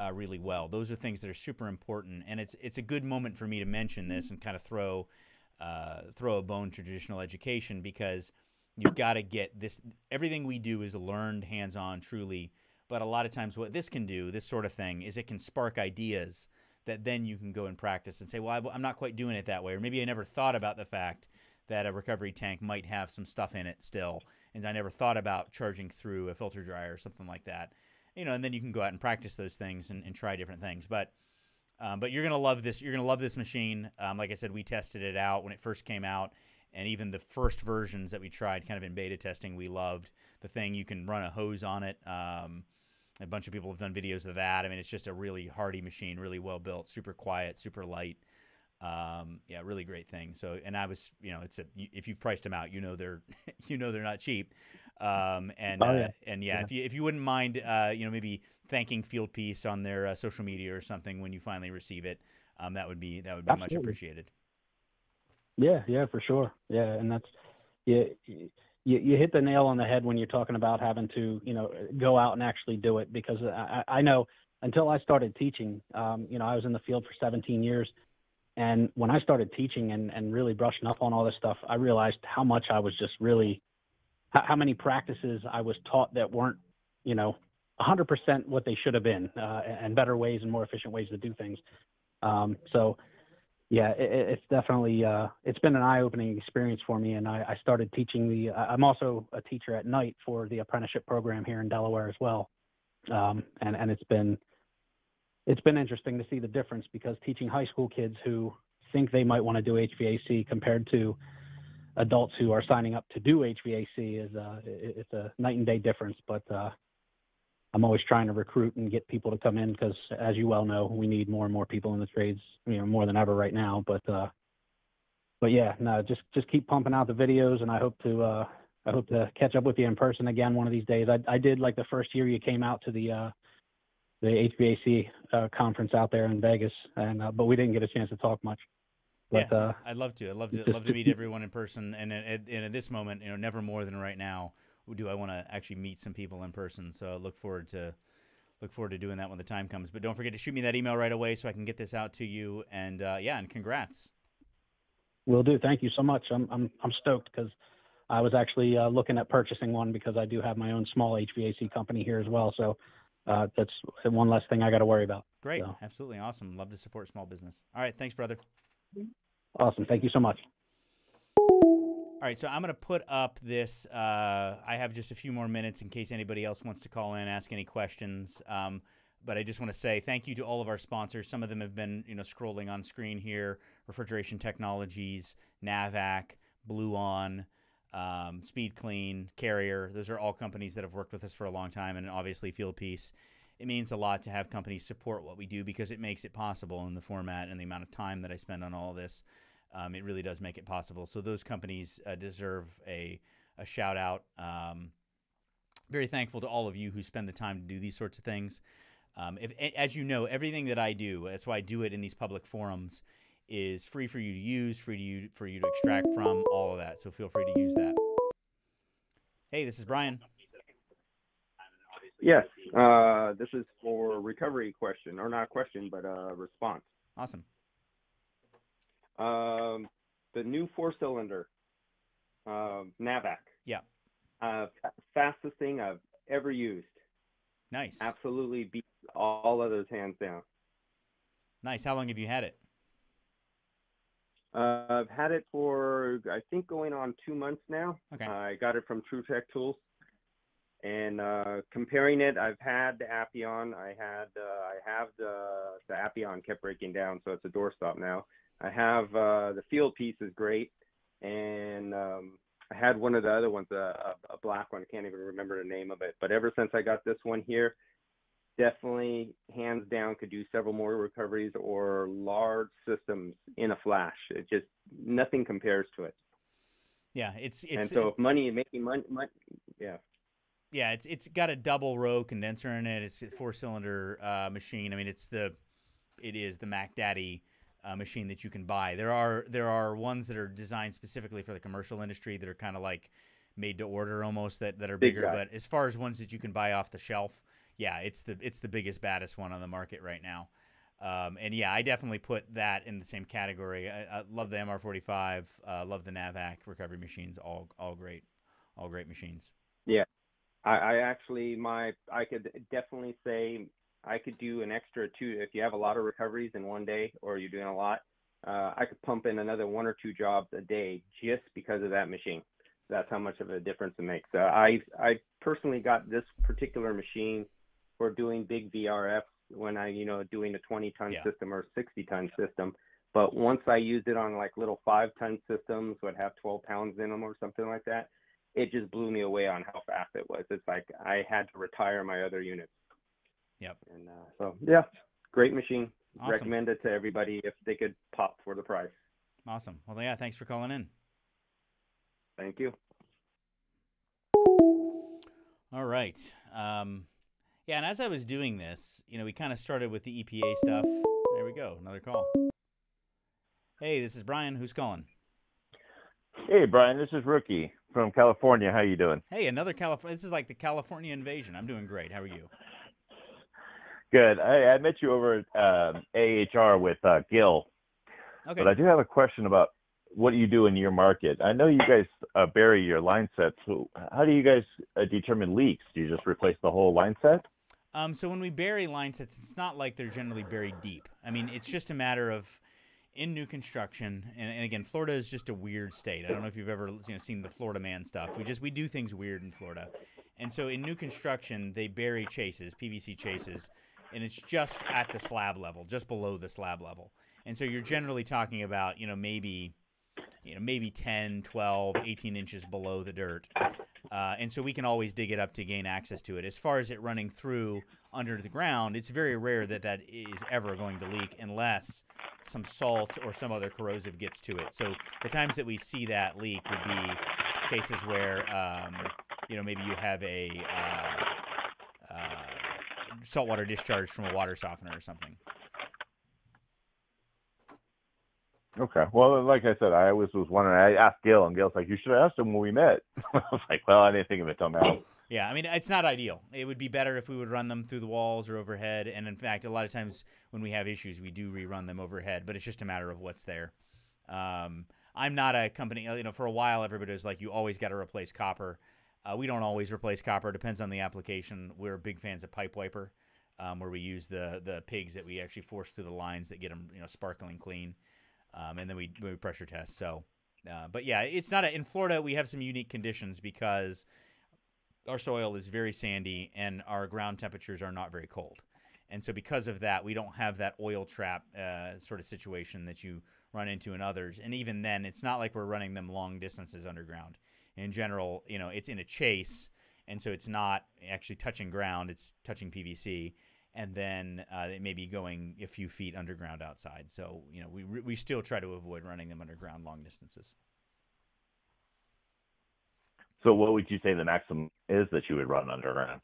uh, really well. Those are things that are super important, and it's it's a good moment for me to mention this and kind of throw uh, throw a bone to traditional education, because you've got to get this. Everything we do is learned, hands-on, truly, but a lot of times what this can do, this sort of thing, is it can spark ideas that then you can go and practice and say, well, I'm not quite doing it that way. Or maybe I never thought about the fact that a recovery tank might have some stuff in it still, and I never thought about charging through a filter dryer or something like that. You know, and then you can go out and practice those things and, and try different things. But um, but you're gonna love this. You're gonna love this machine. Um, like I said, we tested it out when it first came out, and even the first versions that we tried, kind of in beta testing, we loved the thing. You can run a hose on it. Um, a bunch of people have done videos of that. I mean, it's just a really hardy machine, really well built, super quiet, super light. Um, yeah, really great thing. So, and I was, you know, it's a, if you've priced them out, you know, they're, you know, they're not cheap. Um, and, oh, yeah. Uh, and yeah, yeah, if you, if you wouldn't mind, uh, you know, maybe thanking Fieldpiece on their uh, social media or something when you finally receive it, um, that would be, that would be Absolutely. Much appreciated. Yeah. Yeah, for sure. Yeah. And that's, yeah, you, you hit the nail on the head when you're talking about having to, you know, go out and actually do it, because I, I know until I started teaching, um, you know, I was in the field for seventeen years. And when I started teaching and, and really brushing up on all this stuff, I realized how much I was just really, how, how many practices I was taught that weren't, you know, one hundred percent what they should have been, uh, and better ways and more efficient ways to do things. Um, so, yeah, it, it's definitely, uh, it's been an eye-opening experience for me. And I, I started teaching the, I'm also a teacher at night for the apprenticeship program here in Delaware as well. Um, and, and it's been, It's been interesting to see the difference, because teaching high school kids who think they might want to do H V A C compared to adults who are signing up to do H V A C is a, it's a night and day difference. But uh, I'm always trying to recruit and get people to come in, because as you well know, we need more and more people in the trades, you know, more than ever right now. But uh, but yeah, no, just just keep pumping out the videos, and I hope to uh, I hope to catch up with you in person again one of these days. I, I did like the first year you came out to the. Uh, the H V A C uh, conference out there in Vegas, and uh, but we didn't get a chance to talk much. But, yeah, uh, I'd love to. I'd love to. I'd love to meet everyone in person. And at, and at this moment, you know, never more than right now do I want to actually meet some people in person. So I look forward to look forward to doing that when the time comes. But don't forget to shoot me that email right away so I can get this out to you. And uh, yeah, and congrats. Will do. Thank you so much. I'm I'm I'm stoked, because I was actually uh, looking at purchasing one, because I do have my own small H V A C company here as well. So. Uh, that's one less thing I got to worry about. Great. So. Absolutely. Awesome. Love to support small business. All right. Thanks, brother. Awesome. Thank you so much. All right. So I'm going to put up this. Uh, I have just a few more minutes in case anybody else wants to call in and ask any questions. Um, but I just want to say thank you to all of our sponsors. Some of them have been, you know, scrolling on screen here. Refrigeration Technologies, NAVAC, Blue On, Um, Speed Clean, Carrier. Those are all companies that have worked with us for a long time, and obviously Fieldpiece. It means a lot to have companies support what we do, because it makes it possible in the format and the amount of time that I spend on all this. Um, it really does make it possible. So those companies uh, deserve a, a shout out. Um, very thankful to all of you who spend the time to do these sorts of things. Um, if, as you know, everything that I do, that's why I do it in these public forums, is free for you to use, free to you, for you to extract from, all of that. So feel free to use that. Hey, this is Brian. Yes, uh, this is for recovery question, or not a question, but a response. Awesome. Um, the new four-cylinder, uh, NAVAC. Yeah. Uh, fastest thing I've ever used. Nice. Absolutely beats all others hands down. Nice. How long have you had it? Uh, I've had it for, I think, going on two months now. Okay. Uh, I got it from True Tech Tools. And uh, comparing it, I've had the Appion. I had, uh, I have the, the Appion kept breaking down, so it's a doorstop now. I have uh, the Fieldpiece is great. And um, I had one of the other ones, a, a, a black one. I can't even remember the name of it. But ever since I got this one here, definitely, hands down, could do several more recoveries or large systems in a flash. It just, nothing compares to it. Yeah, it's it's and so if money and making money, money, yeah, yeah, it's it's got a double row condenser in it. It's a four cylinder uh, machine. I mean, it's the it is the Mac Daddy uh, machine that you can buy. There are there are ones that are designed specifically for the commercial industry that are kind of like made to order almost, that that are bigger. Big but as far as ones that you can buy off the shelf. Yeah, it's the it's the biggest, baddest one on the market right now. Um, and, yeah, I definitely put that in the same category. I, I love the M R forty-five. Uh, love the NAVAC recovery machines, all all great, all great machines. Yeah, I, I actually my I could definitely say I could do an extra two. If you have a lot of recoveries in one day or you're doing a lot, uh, I could pump in another one or two jobs a day just because of that machine. That's how much of a difference it makes. Uh, I I personally got this particular machine for doing big V R Fs when I, you know, doing a twenty ton yeah. system or sixty ton yeah. system. But once I used it on like little five ton systems would have twelve pounds in them or something like that, it just blew me away on how fast it was. It's like I had to retire my other units. Yep. And uh, so, yeah, great machine. Awesome. Recommend it to everybody if they could pop for the price. Awesome. Well, yeah, thanks for calling in. Thank you. All right. Um, yeah, and as I was doing this, you know, we kind of started with the E P A stuff. There we go. Another call. Hey, this is Brian. Who's calling? Hey, Brian. This is Rookie from California. How you doing? Hey, another California. This is like the California invasion. I'm doing great. How are you? Good. I, I met you over at uh, A H R with uh, Gil. Okay. But I do have a question about what do you do in your market? I know you guys uh, bury your line sets. So how do you guys uh, determine leaks? Do you just replace the whole line set? Um, so when we bury line sets, it's not like they're generally buried deep. I mean, it's just a matter of in new construction. And, and again, Florida is just a weird state. I don't know if you've ever you know, seen the Florida Man stuff. We just, we do things weird in Florida. And so in new construction, they bury chases, P V C chases, and it's just at the slab level, just below the slab level. And so you're generally talking about, you know, maybe, you know, maybe ten, twelve, eighteen inches below the dirt. Uh, and so we can always dig it up to gain access to it. As far as it running through under the ground, it's very rare that that is ever going to leak unless some salt or some other corrosive gets to it. So the times that we see that leak would be cases where, um, you know, maybe you have a uh, uh, saltwater discharge from a water softener or something. Okay. Well, like I said, I always was wondering. I asked Gil, and Gil's like, "You should have asked him when we met." I was like, "Well, I didn't think of it till now." Yeah, I mean, it's not ideal. It would be better if we would run them through the walls or overhead. And in fact, a lot of times when we have issues, we do rerun them overhead. But it's just a matter of what's there. Um, I'm not a company. You know, for a while, everybody was like, "You always got to replace copper." Uh, we don't always replace copper. It depends on the application. We're big fans of pipe wiper, um, where we use the the pigs that we actually force through the lines that get them, you know, sparkling clean. Um, and then we, we pressure test. So, uh, but yeah, it's not a, in Florida, we have some unique conditions because our soil is very sandy and our ground temperatures are not very cold. And so because of that, we don't have that oil trap uh, sort of situation that you run into in others. And even then, it's not like we're running them long distances underground. In general, you know, it's in a chase. And so it's not actually touching ground. It's touching P V C. And then uh, it may be going a few feet underground outside. So, you know, we, we still try to avoid running them underground long distances. So what would you say the maximum is that you would run underground?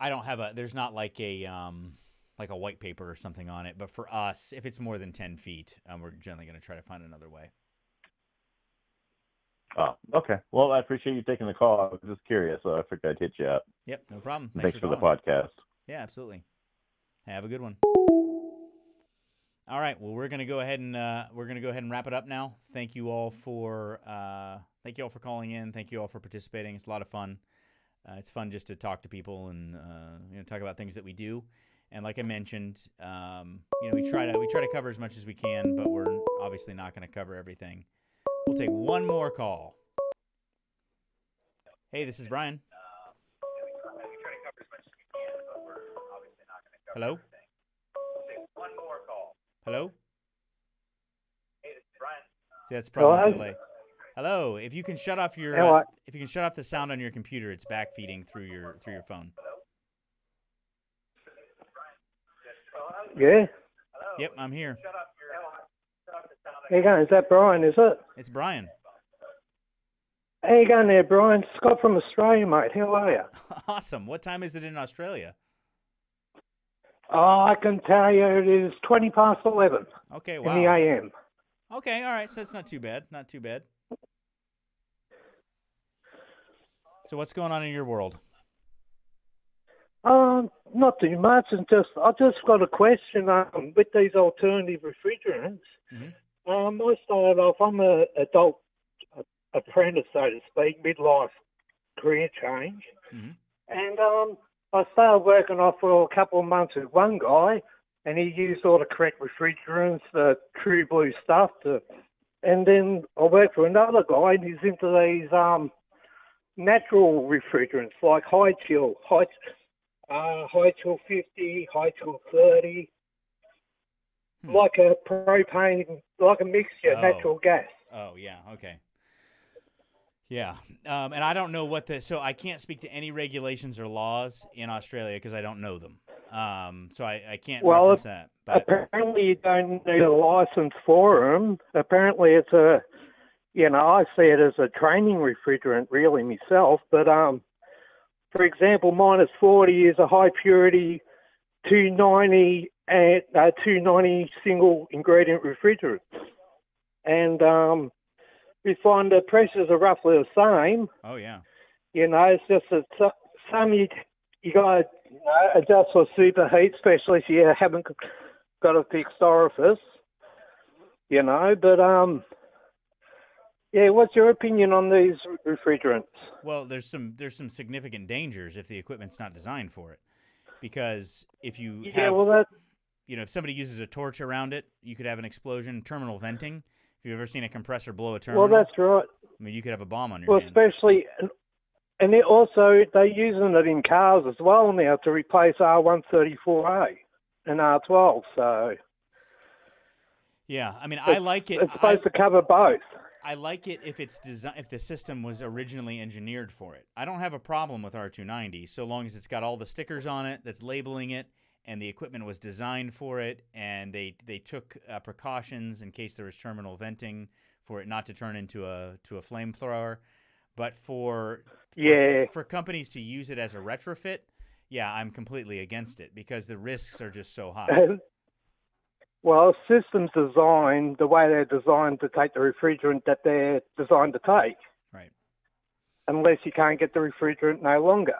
I don't have a, there's not like a, um, like a white paper or something on it. But for us, if it's more than ten feet, um, we're generally going to try to find another way. Oh, okay. Well, I appreciate you taking the call. I was just curious, so I figured I'd hit you up. Yep, no problem. Thanks, Thanks for, for the podcast. Yeah, absolutely. Have a good one. All right. Well, we're gonna go ahead and uh, we're gonna go ahead and wrap it up now. Thank you all for uh, thank you all for calling in. Thank you all for participating. It's a lot of fun. Uh, it's fun just to talk to people and uh, you know, talk about things that we do. And like I mentioned, um, you know, we try to we try to cover as much as we can, but we're obviously not going to cover everything. We'll take one more call. Hey, this is Brian. Hello? One more call. Hello? Hey, this is Brian. See, that's probably delay. Hello. If you can shut off your uh, if you can shut off the sound on your computer, it's backfeeding through your through your phone. Yeah. Yep, I'm here. Hey guys, is that Brian? Is it? It's Brian. Hey guys, there, Brian. Scott from Australia, mate. How are you? Awesome. What time is it in Australia? Oh, I can tell you it is twenty past eleven. Okay, wow. In the A M. Okay, all right, so it's not too bad, not too bad. So what's going on in your world? Um, not too much, and just I just got a question um, with these alternative refrigerants. Mm-hmm. um, I started off, I'm an adult apprentice, so to speak, midlife career change, mm-hmm. and um, I started working off for a couple of months with one guy, and he used all the correct refrigerants, the True Blue stuff. To, and then I worked for another guy, and he's into these um, natural refrigerants like High Chill, High, uh, High Chill fifty, High Chill thirty, hmm. like a propane, like a mixture of oh. natural gas. Oh, yeah, okay. Yeah, um, and I don't know what the – so I can't speak to any regulations or laws in Australia because I don't know them. Um, so I, I can't well, reference that. But. Apparently you don't need a license for them. Apparently it's a – you know, I see it as a training refrigerant really myself. But, um, for example, minus forty is a high purity two ninety, and, uh, two ninety single ingredient refrigerant. And um, – we find the pressures are roughly the same. Oh, yeah. You know, it's just that some you, you got to you know, adjust for superheat, especially if you haven't got a fixed orifice, you know. But, um, yeah, what's your opinion on these refrigerants? Well, there's some there's some significant dangers if the equipment's not designed for it. Because if you yeah, have, well, that... you know, if somebody uses a torch around it, you could have an explosion, terminal venting. Have you ever seen a compressor blow a terminal? Well, that's right. I mean, you could have a bomb on your well, hands. Especially, and it also, they're using it in cars as well now to replace R one thirty-four A and R twelve, so... Yeah, I mean, I like it... It's supposed I, to cover both. I like it if it's design, if the system was originally engineered for it. I don't have a problem with R two ninety, so long as it's got all the stickers on it, that's labeling it, and the equipment was designed for it, and they they took uh, precautions in case there was terminal venting for it not to turn into a to a flamethrower. But for yeah for, for companies to use it as a retrofit, yeah, I'm completely against it because the risks are just so high. Well, systems designed the way they're designed to take the refrigerant that they're designed to take. Right. Unless you can't get the refrigerant no longer.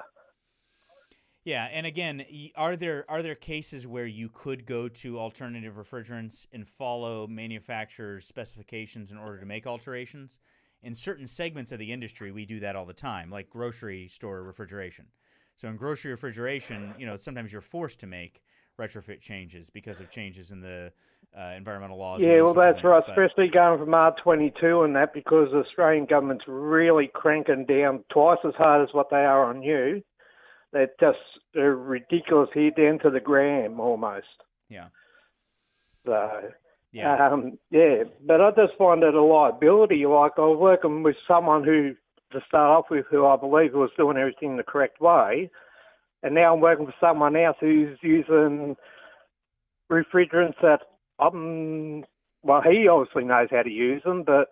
Yeah, and again, are there are there cases where you could go to alternative refrigerants and follow manufacturers' specifications in order to make alterations? In certain segments of the industry, we do that all the time, like grocery store refrigeration. So in grocery refrigeration, you know, sometimes you're forced to make retrofit changes because of changes in the uh, environmental laws. Yeah, well, that's right, but... especially going from R twenty-two and that, because the Australian government's really cranking down twice as hard as what they are on you. They're just they're ridiculous here, down to the gram almost. Yeah. So, yeah. Um, yeah, but I just find it a liability. Like, I was working with someone who, to start off with, who I believe was doing everything the correct way, and now I'm working with someone else who's using refrigerants that I'm, well, he obviously knows how to use them, but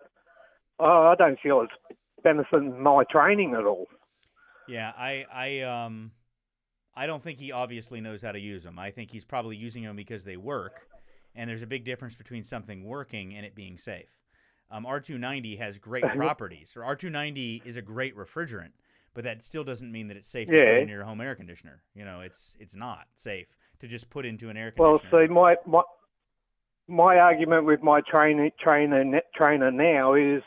oh, I don't feel it's benefiting my training at all. Yeah, I, I, um, I don't think he obviously knows how to use them. I think he's probably using them because they work, and there's a big difference between something working and it being safe. Um, R two ninety has great properties. Or R two ninety is a great refrigerant, but that still doesn't mean that it's safe yeah. to put in your home air conditioner. You know, it's it's not safe to just put into an air conditioner. Well, see, my my, my argument with my trainer trainer trainer now is,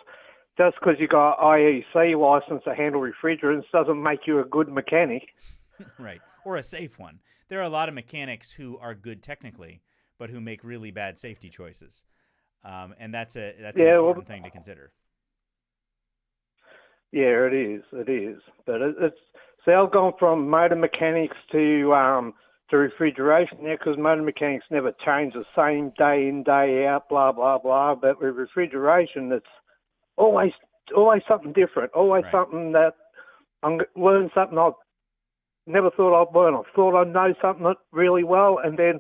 just because you got an I E C license to handle refrigerants doesn't make you a good mechanic. Right, or a safe one. There are a lot of mechanics who are good technically, but who make really bad safety choices, um, and that's a that's yeah, an important well, thing to consider. Yeah, it is. It is. But it, it's see, I've gone from motor mechanics to um, to refrigeration there, because motor mechanics never change the same day in day out. Blah blah blah. But with refrigeration, it's Always, always something different. Always right. something that I'm learn something I never thought I'd learn. I thought I know something really well, and then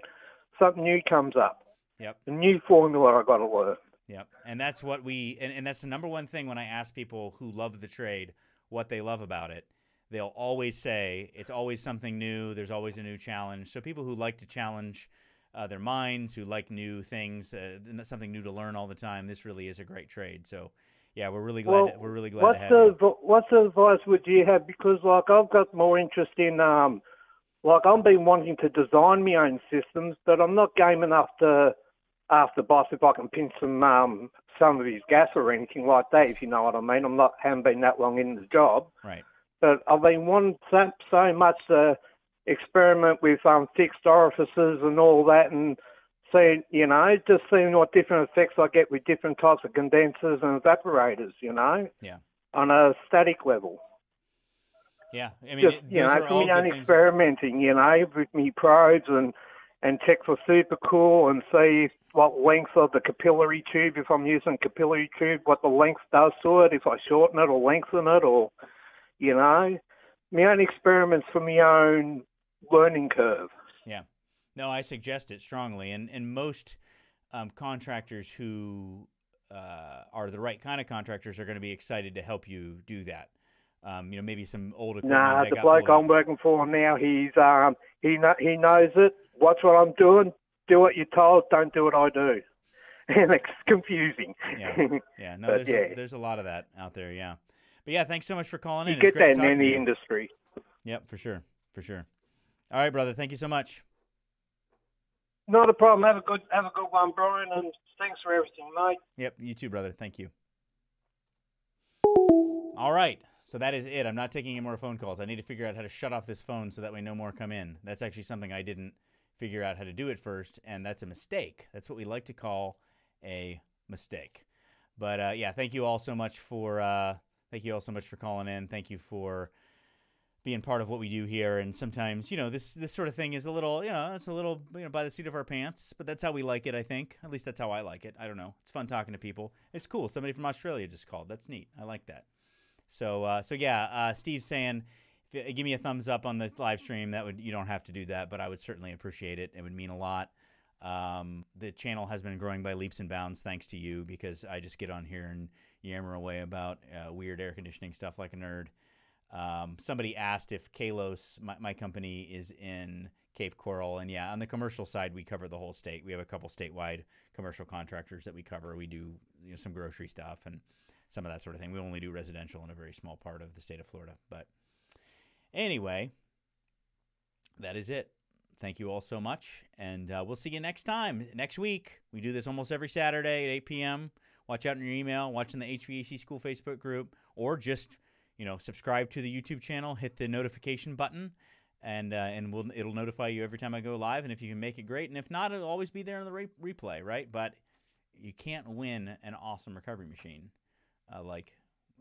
something new comes up. Yep. A new formula I got to learn. Yep. And that's what we. And, and that's the number one thing when I ask people who love the trade what they love about it. They'll always say it's always something new. There's always a new challenge. So people who like to challenge uh, their minds, who like new things, uh, something new to learn all the time. This really is a great trade. So. Yeah, we're really glad. Well, to, we're really glad to have the, you. What sort of advice would you have? Because like I've got more interest in, um, like I've been wanting to design my own systems, but I'm not game enough to ask the boss if I can pin some um, some of his gas or anything like that. If you know what I mean, I'm not haven't been that long in the job. Right. But I've been wanting so, so much to experiment, we found fixed orifices and all that, and seeing, you know, just seeing what different effects I get with different types of condensers and evaporators, you know, yeah, on a static level. Yeah, I mean, just, it, you know, for me own experimenting, you know, with me probes and and check for supercool and see what length of the capillary tube, if I'm using capillary tube, what the length does to it, if I shorten it or lengthen it, or, you know, my own experiments for my own learning curve. Yeah. No, I suggest it strongly. And, and most um, contractors who uh, are the right kind of contractors are going to be excited to help you do that. Um, you know, maybe some older. Nah, the bloke I'm working for now, he's um, he kn he knows it. Watch what I'm doing. Do what you're told. Don't do what I do. And it's confusing. Yeah, yeah. No, there's, yeah. A, there's a lot of that out there. Yeah, but yeah, thanks so much for calling in. You get that in any industry. Yep, for sure, for sure. All right, brother. Thank you so much. Not a problem. Have a good, have a good one, Brian, and thanks for everything, mate. Yep, you too, brother. Thank you. All right. So that is it. I'm not taking any more phone calls. I need to figure out how to shut off this phone so that way no more come in. That's actually something I didn't figure out how to do at first, and that's a mistake. That's what we like to call a mistake. But uh, yeah, thank you all so much for uh, thank you all so much for calling in. Thank you for being part of what we do here. And sometimes, you know, this this sort of thing is a little, you know, it's a little, you know, by the seat of our pants. But that's how we like it, I think. At least that's how I like it. I don't know. It's fun talking to people. It's cool. Somebody from Australia just called. That's neat. I like that. So, uh, so yeah, uh, Steve's saying, if, uh, give me a thumbs up on the live stream. That would, you don't have to do that, but I would certainly appreciate it. It would mean a lot. Um, the channel has been growing by leaps and bounds thanks to you, because I just get on here and yammer away about uh, weird air conditioning stuff like a nerd. Um, somebody asked if Kalos, my, my company, is in Cape Coral. And yeah, on the commercial side, we cover the whole state. We have a couple statewide commercial contractors that we cover. We do, you know, some grocery stuff and some of that sort of thing. We only do residential in a very small part of the state of Florida. But anyway, that is it. Thank you all so much. And uh, we'll see you next time, next week. We do this almost every Saturday at eight p m Watch out in your email. Watch in the H V A C School Facebook group. Or just, you know, subscribe to the YouTube channel. Hit the notification button. And, uh, and we'll, it'll notify you every time I go live. And if you can make it, great. And if not, it'll always be there in the re replay, right? But you can't win an awesome recovery machine Uh, like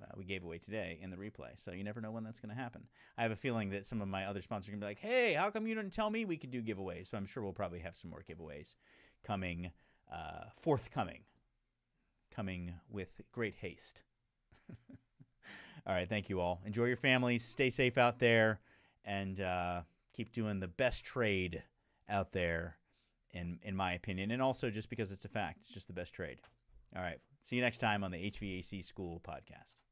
uh, we gave away today in the replay. So you never know when that's going to happen. I have a feeling that some of my other sponsors are going to be like, hey, how come you didn't tell me we could do giveaways? So I'm sure we'll probably have some more giveaways coming, uh, forthcoming, coming with great haste. All right, thank you all. Enjoy your families. Stay safe out there, and uh, keep doing the best trade out there, in, in my opinion, and also just because it's a fact. It's just the best trade. All right. See you next time on the H V A C School podcast.